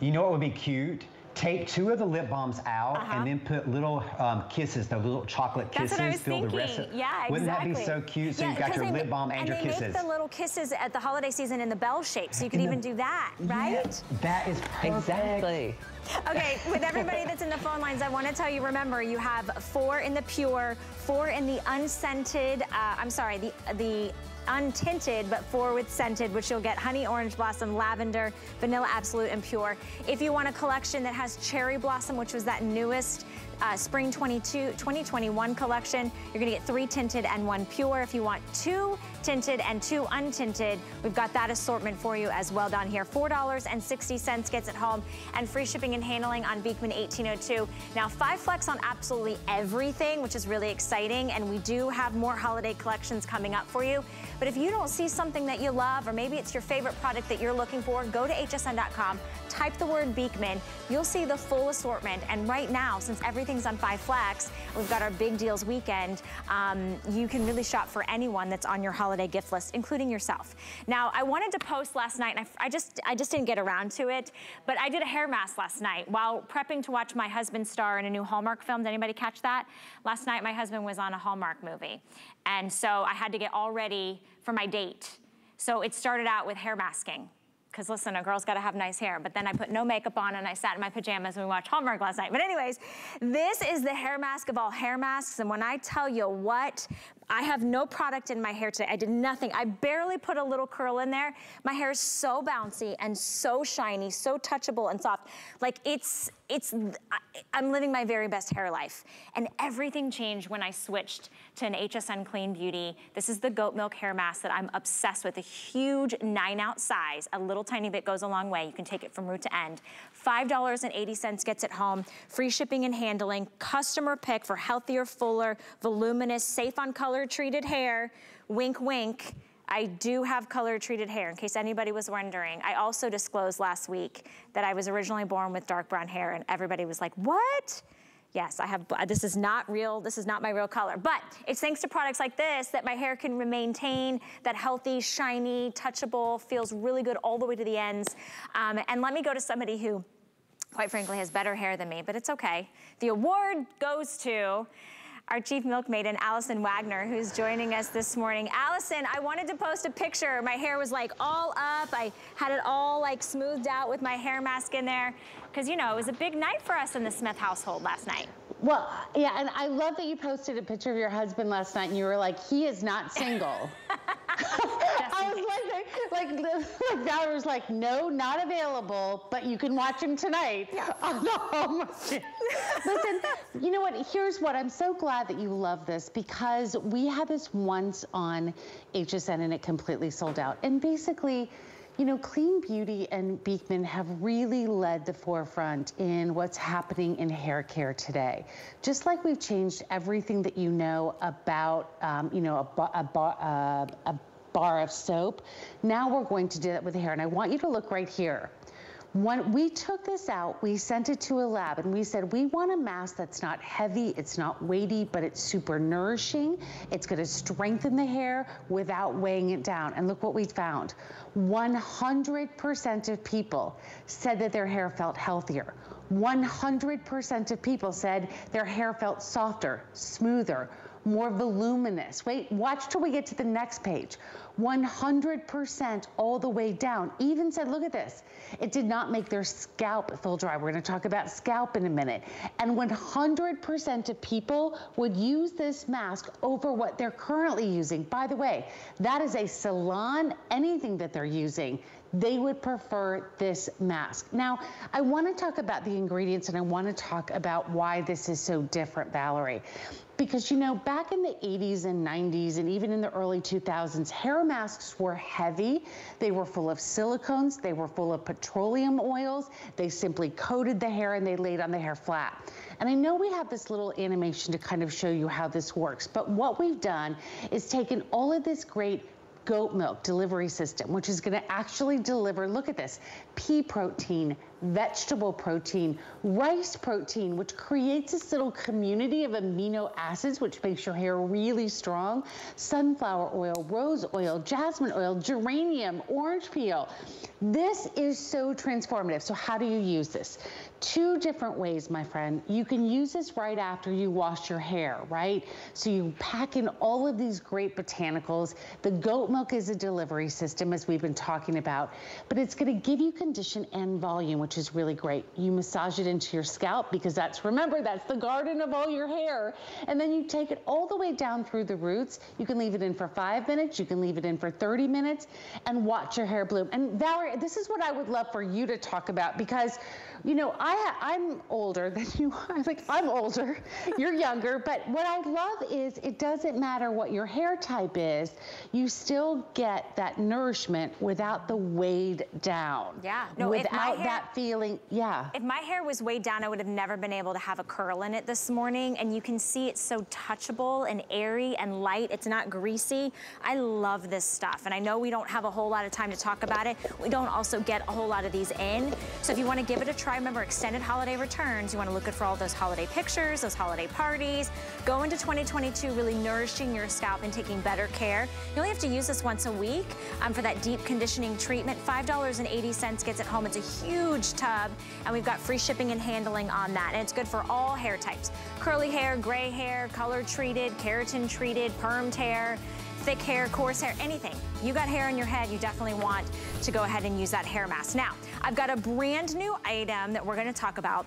You know what would be cute? Take two of the lip balms out uh-huh. and then put little um, kisses, the little chocolate kisses. That's what I was thinking. The rest of, yeah, exactly. Wouldn't that be so cute? So yeah, you've got your they, lip balm and, and your kisses. And they make the little kisses at the holiday season in the bell shape, so you could in even the, do that, right? Yeah, that is perfect. Exactly. Okay, with everybody that's in the phone lines, I want to tell you, remember, you have four in the pure, four in the unscented, uh, I'm sorry, the the... untinted, but four with scented, which you'll get honey orange blossom, lavender, vanilla absolute, and pure. If you want a collection that has cherry blossom, which was that newest uh, Spring twenty-two, twenty twenty-one collection. You're gonna get three tinted and one pure. If you want two tinted and two untinted, we've got that assortment for you as well down here. four dollars and sixty cents gets it home, and free shipping and handling on Beekman eighteen oh two. Now, five flex on absolutely everything, which is really exciting, and we do have more holiday collections coming up for you. But if you don't see something that you love, or maybe it's your favorite product that you're looking for, go to H S N dot com, type the word Beekman, you'll see the full assortment. And right now, since everything's on five flex, we've got our Big Deals Weekend, um, you can really shop for anyone that's on your holiday gift list, including yourself. Now, I wanted to post last night, and I, I, just, I just didn't get around to it, but I did a hair mask last night while prepping to watch my husband star in a new Hallmark film. Did anybody catch that? Last night, my husband was on a Hallmark movie, and so I had to get all ready for my date. So it started out with hair masking. Because listen, a girl's gotta have nice hair, but then I put no makeup on and I sat in my pajamas and we watched Hallmark last night. But anyways, this is the hair mask of all hair masks, and when I tell you what, I have no product in my hair today. I did nothing. I barely put a little curl in there. My hair is so bouncy and so shiny, so touchable and soft. Like it's, it's, I, I'm living my very best hair life. And everything changed when I switched to an H S N Clean Beauty. This is the goat milk hair mask that I'm obsessed with. A huge nine ounce size. A little tiny bit goes a long way. You can take it from root to end. five dollars and eighty cents gets it home. Free shipping and handling. Customer pick for healthier, fuller, voluminous, safe on color, color-treated hair, wink, wink. I do have color-treated hair, in case anybody was wondering. I also disclosed last week that I was originally born with dark brown hair, and everybody was like, what? Yes, I have, this is not real, this is not my real color. But it's thanks to products like this that my hair can maintain that healthy, shiny, touchable, feels really good all the way to the ends. Um, and let me go to somebody who, quite frankly, has better hair than me, but it's okay. The award goes to our chief milkmaid, and Allison Wagner, who's joining us this morning. Allison, I wanted to post a picture. My hair was like all up. I had it all like smoothed out with my hair mask in there. Cause you know, it was a big night for us in the Smith household last night. Well, yeah, and I love that you posted a picture of your husband last night and you were like, he is not single. I was like, like, like Valerie was like, no, not available, but you can watch him tonight. Yeah. On the Hallmark. Listen, you know what, here's what, I'm so glad that you love this, because we had this once on H S N and it completely sold out. And basically, you know, Clean Beauty and Beekman have really led the forefront in what's happening in hair care today. Just like we've changed everything that you know about, um, you know, a, a, a, a bar of soap, now we're going to do that with hair. And I want you to look right here. When we took this out, we sent it to a lab and we said, we want a mask that's not heavy, it's not weighty, but it's super nourishing. It's gonna strengthen the hair without weighing it down. And look what we found. one hundred percent of people said that their hair felt healthier. one hundred percent of people said their hair felt softer, smoother, more voluminous. Wait, watch till we get to the next page. one hundred percent all the way down. Even said, look at this. It did not make their scalp feel dry. We're gonna talk about scalp in a minute. And one hundred percent of people would use this mask over what they're currently using. By the way, that is a salon, anything that they're using, they would prefer this mask. Now, I wanna talk about the ingredients and I wanna talk about why this is so different, Valerie. Because you know, back in the eighties and nineties and even in the early two thousands, hair masks were heavy. They were full of silicones, they were full of petroleum oils. They simply coated the hair and they laid on the hair flat. And I know we have this little animation to kind of show you how this works, but what we've done is taken all of this great goat milk delivery system, which is gonna actually deliver, look at this, pea protein, vegetable protein, rice protein, which creates this little community of amino acids, which makes your hair really strong, sunflower oil, rose oil, jasmine oil, geranium, orange peel. This is so transformative. So how do you use this? Two different ways, my friend. You can use this right after you wash your hair, right? So you pack in all of these great botanicals. The goat milk is a delivery system, as we've been talking about, but it's gonna give you condition and volume, which which is really great. You massage it into your scalp because that's, remember, that's the garden of all your hair. And then you take it all the way down through the roots. You can leave it in for five minutes. You can leave it in for thirty minutes and watch your hair bloom. And Valerie, this is what I would love for you to talk about, because, you know, I ha I'm older than you are. Like, I'm older, you're younger, but what I love is it doesn't matter what your hair type is, you still get that nourishment without the weighed down. Yeah. No, without hair, that feeling, yeah. If my hair was weighed down, I would have never been able to have a curl in it this morning, and you can see it's so touchable and airy and light. It's not greasy. I love this stuff, and I know we don't have a whole lot of time to talk about it. We don't also get a whole lot of these in, so if you want to give it a try, remember, extended holiday returns. You want to look good for all those holiday pictures, those holiday parties. Go into twenty twenty-two really nourishing your scalp and taking better care. You only have to use this once a week um, for that deep conditioning treatment. five dollars and eighty cents gets it home. It's a huge tub, and we've got free shipping and handling on that. And it's good for all hair types. Curly hair, gray hair, color treated, keratin treated, permed hair, thick hair, coarse hair, anything. You got hair on your head, you definitely want to go ahead and use that hair mask. Now, I've got a brand new item that we're gonna talk about.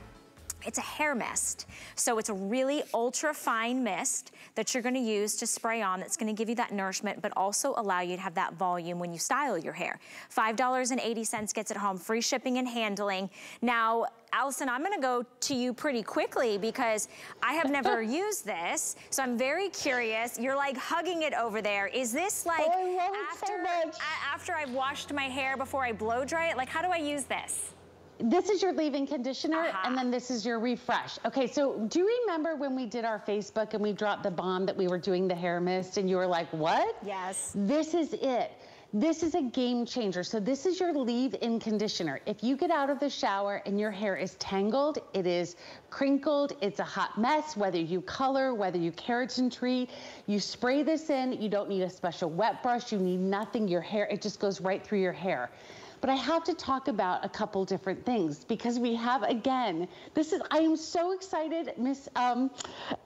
It's a hair mist. So it's a really ultra fine mist that you're gonna use to spray on, that's gonna give you that nourishment, but also allow you to have that volume when you style your hair. five dollars and eighty cents gets it home, free shipping and handling. Now, Allison, I'm gonna go to you pretty quickly because I have never used this, so I'm very curious. You're like hugging it over there. Is this like oh, after, so after I've washed my hair before I blow dry it? Like, how do I use this? This is your leave-in conditioner, uh-huh. and then this is your refresh. Okay, so do you remember when we did our Facebook and we dropped the bomb that we were doing the hair mist and you were like, what? Yes. This is it. This is a game changer. So this is your leave-in conditioner. If you get out of the shower and your hair is tangled, it is crinkled, it's a hot mess, whether you color, whether you keratin treat, you spray this in, you don't need a special wet brush, you need nothing, your hair, it just goes right through your hair. But I have to talk about a couple different things because we have, again, this is, I am so excited, Miss um,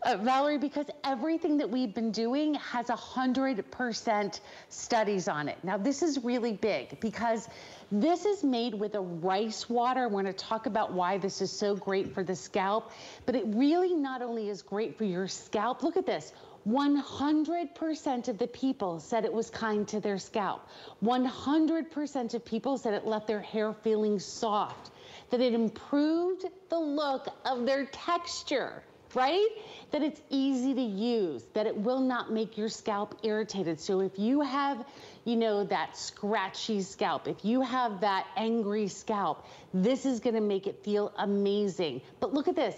uh, Valerie, because everything that we've been doing has one hundred percent studies on it. Now, this is really big because this is made with a rice water. We're gonna talk about why this is so great for the scalp, but it really not only is great for your scalp, look at this. one hundred percent of the people said it was kind to their scalp. one hundred percent of people said it left their hair feeling soft, that it improved the look of their texture, right? That it's easy to use, that it will not make your scalp irritated. So if you have, you know, that scratchy scalp, if you have that angry scalp, this is gonna make it feel amazing. But look at this.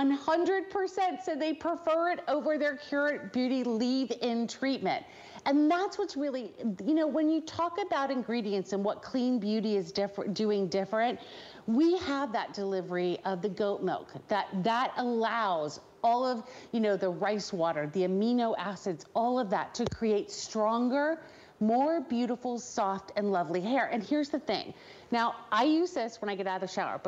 one hundred percent said they prefer it over their Cure It Beauty leave-in treatment. And that's what's really, you know, when you talk about ingredients and what clean beauty is different, doing different, we have that delivery of the goat milk that, that allows all of, you know, the rice water, the amino acids, all of that to create stronger, more beautiful, soft, and lovely hair. And here's the thing. Now, I use this when I get out of the shower, but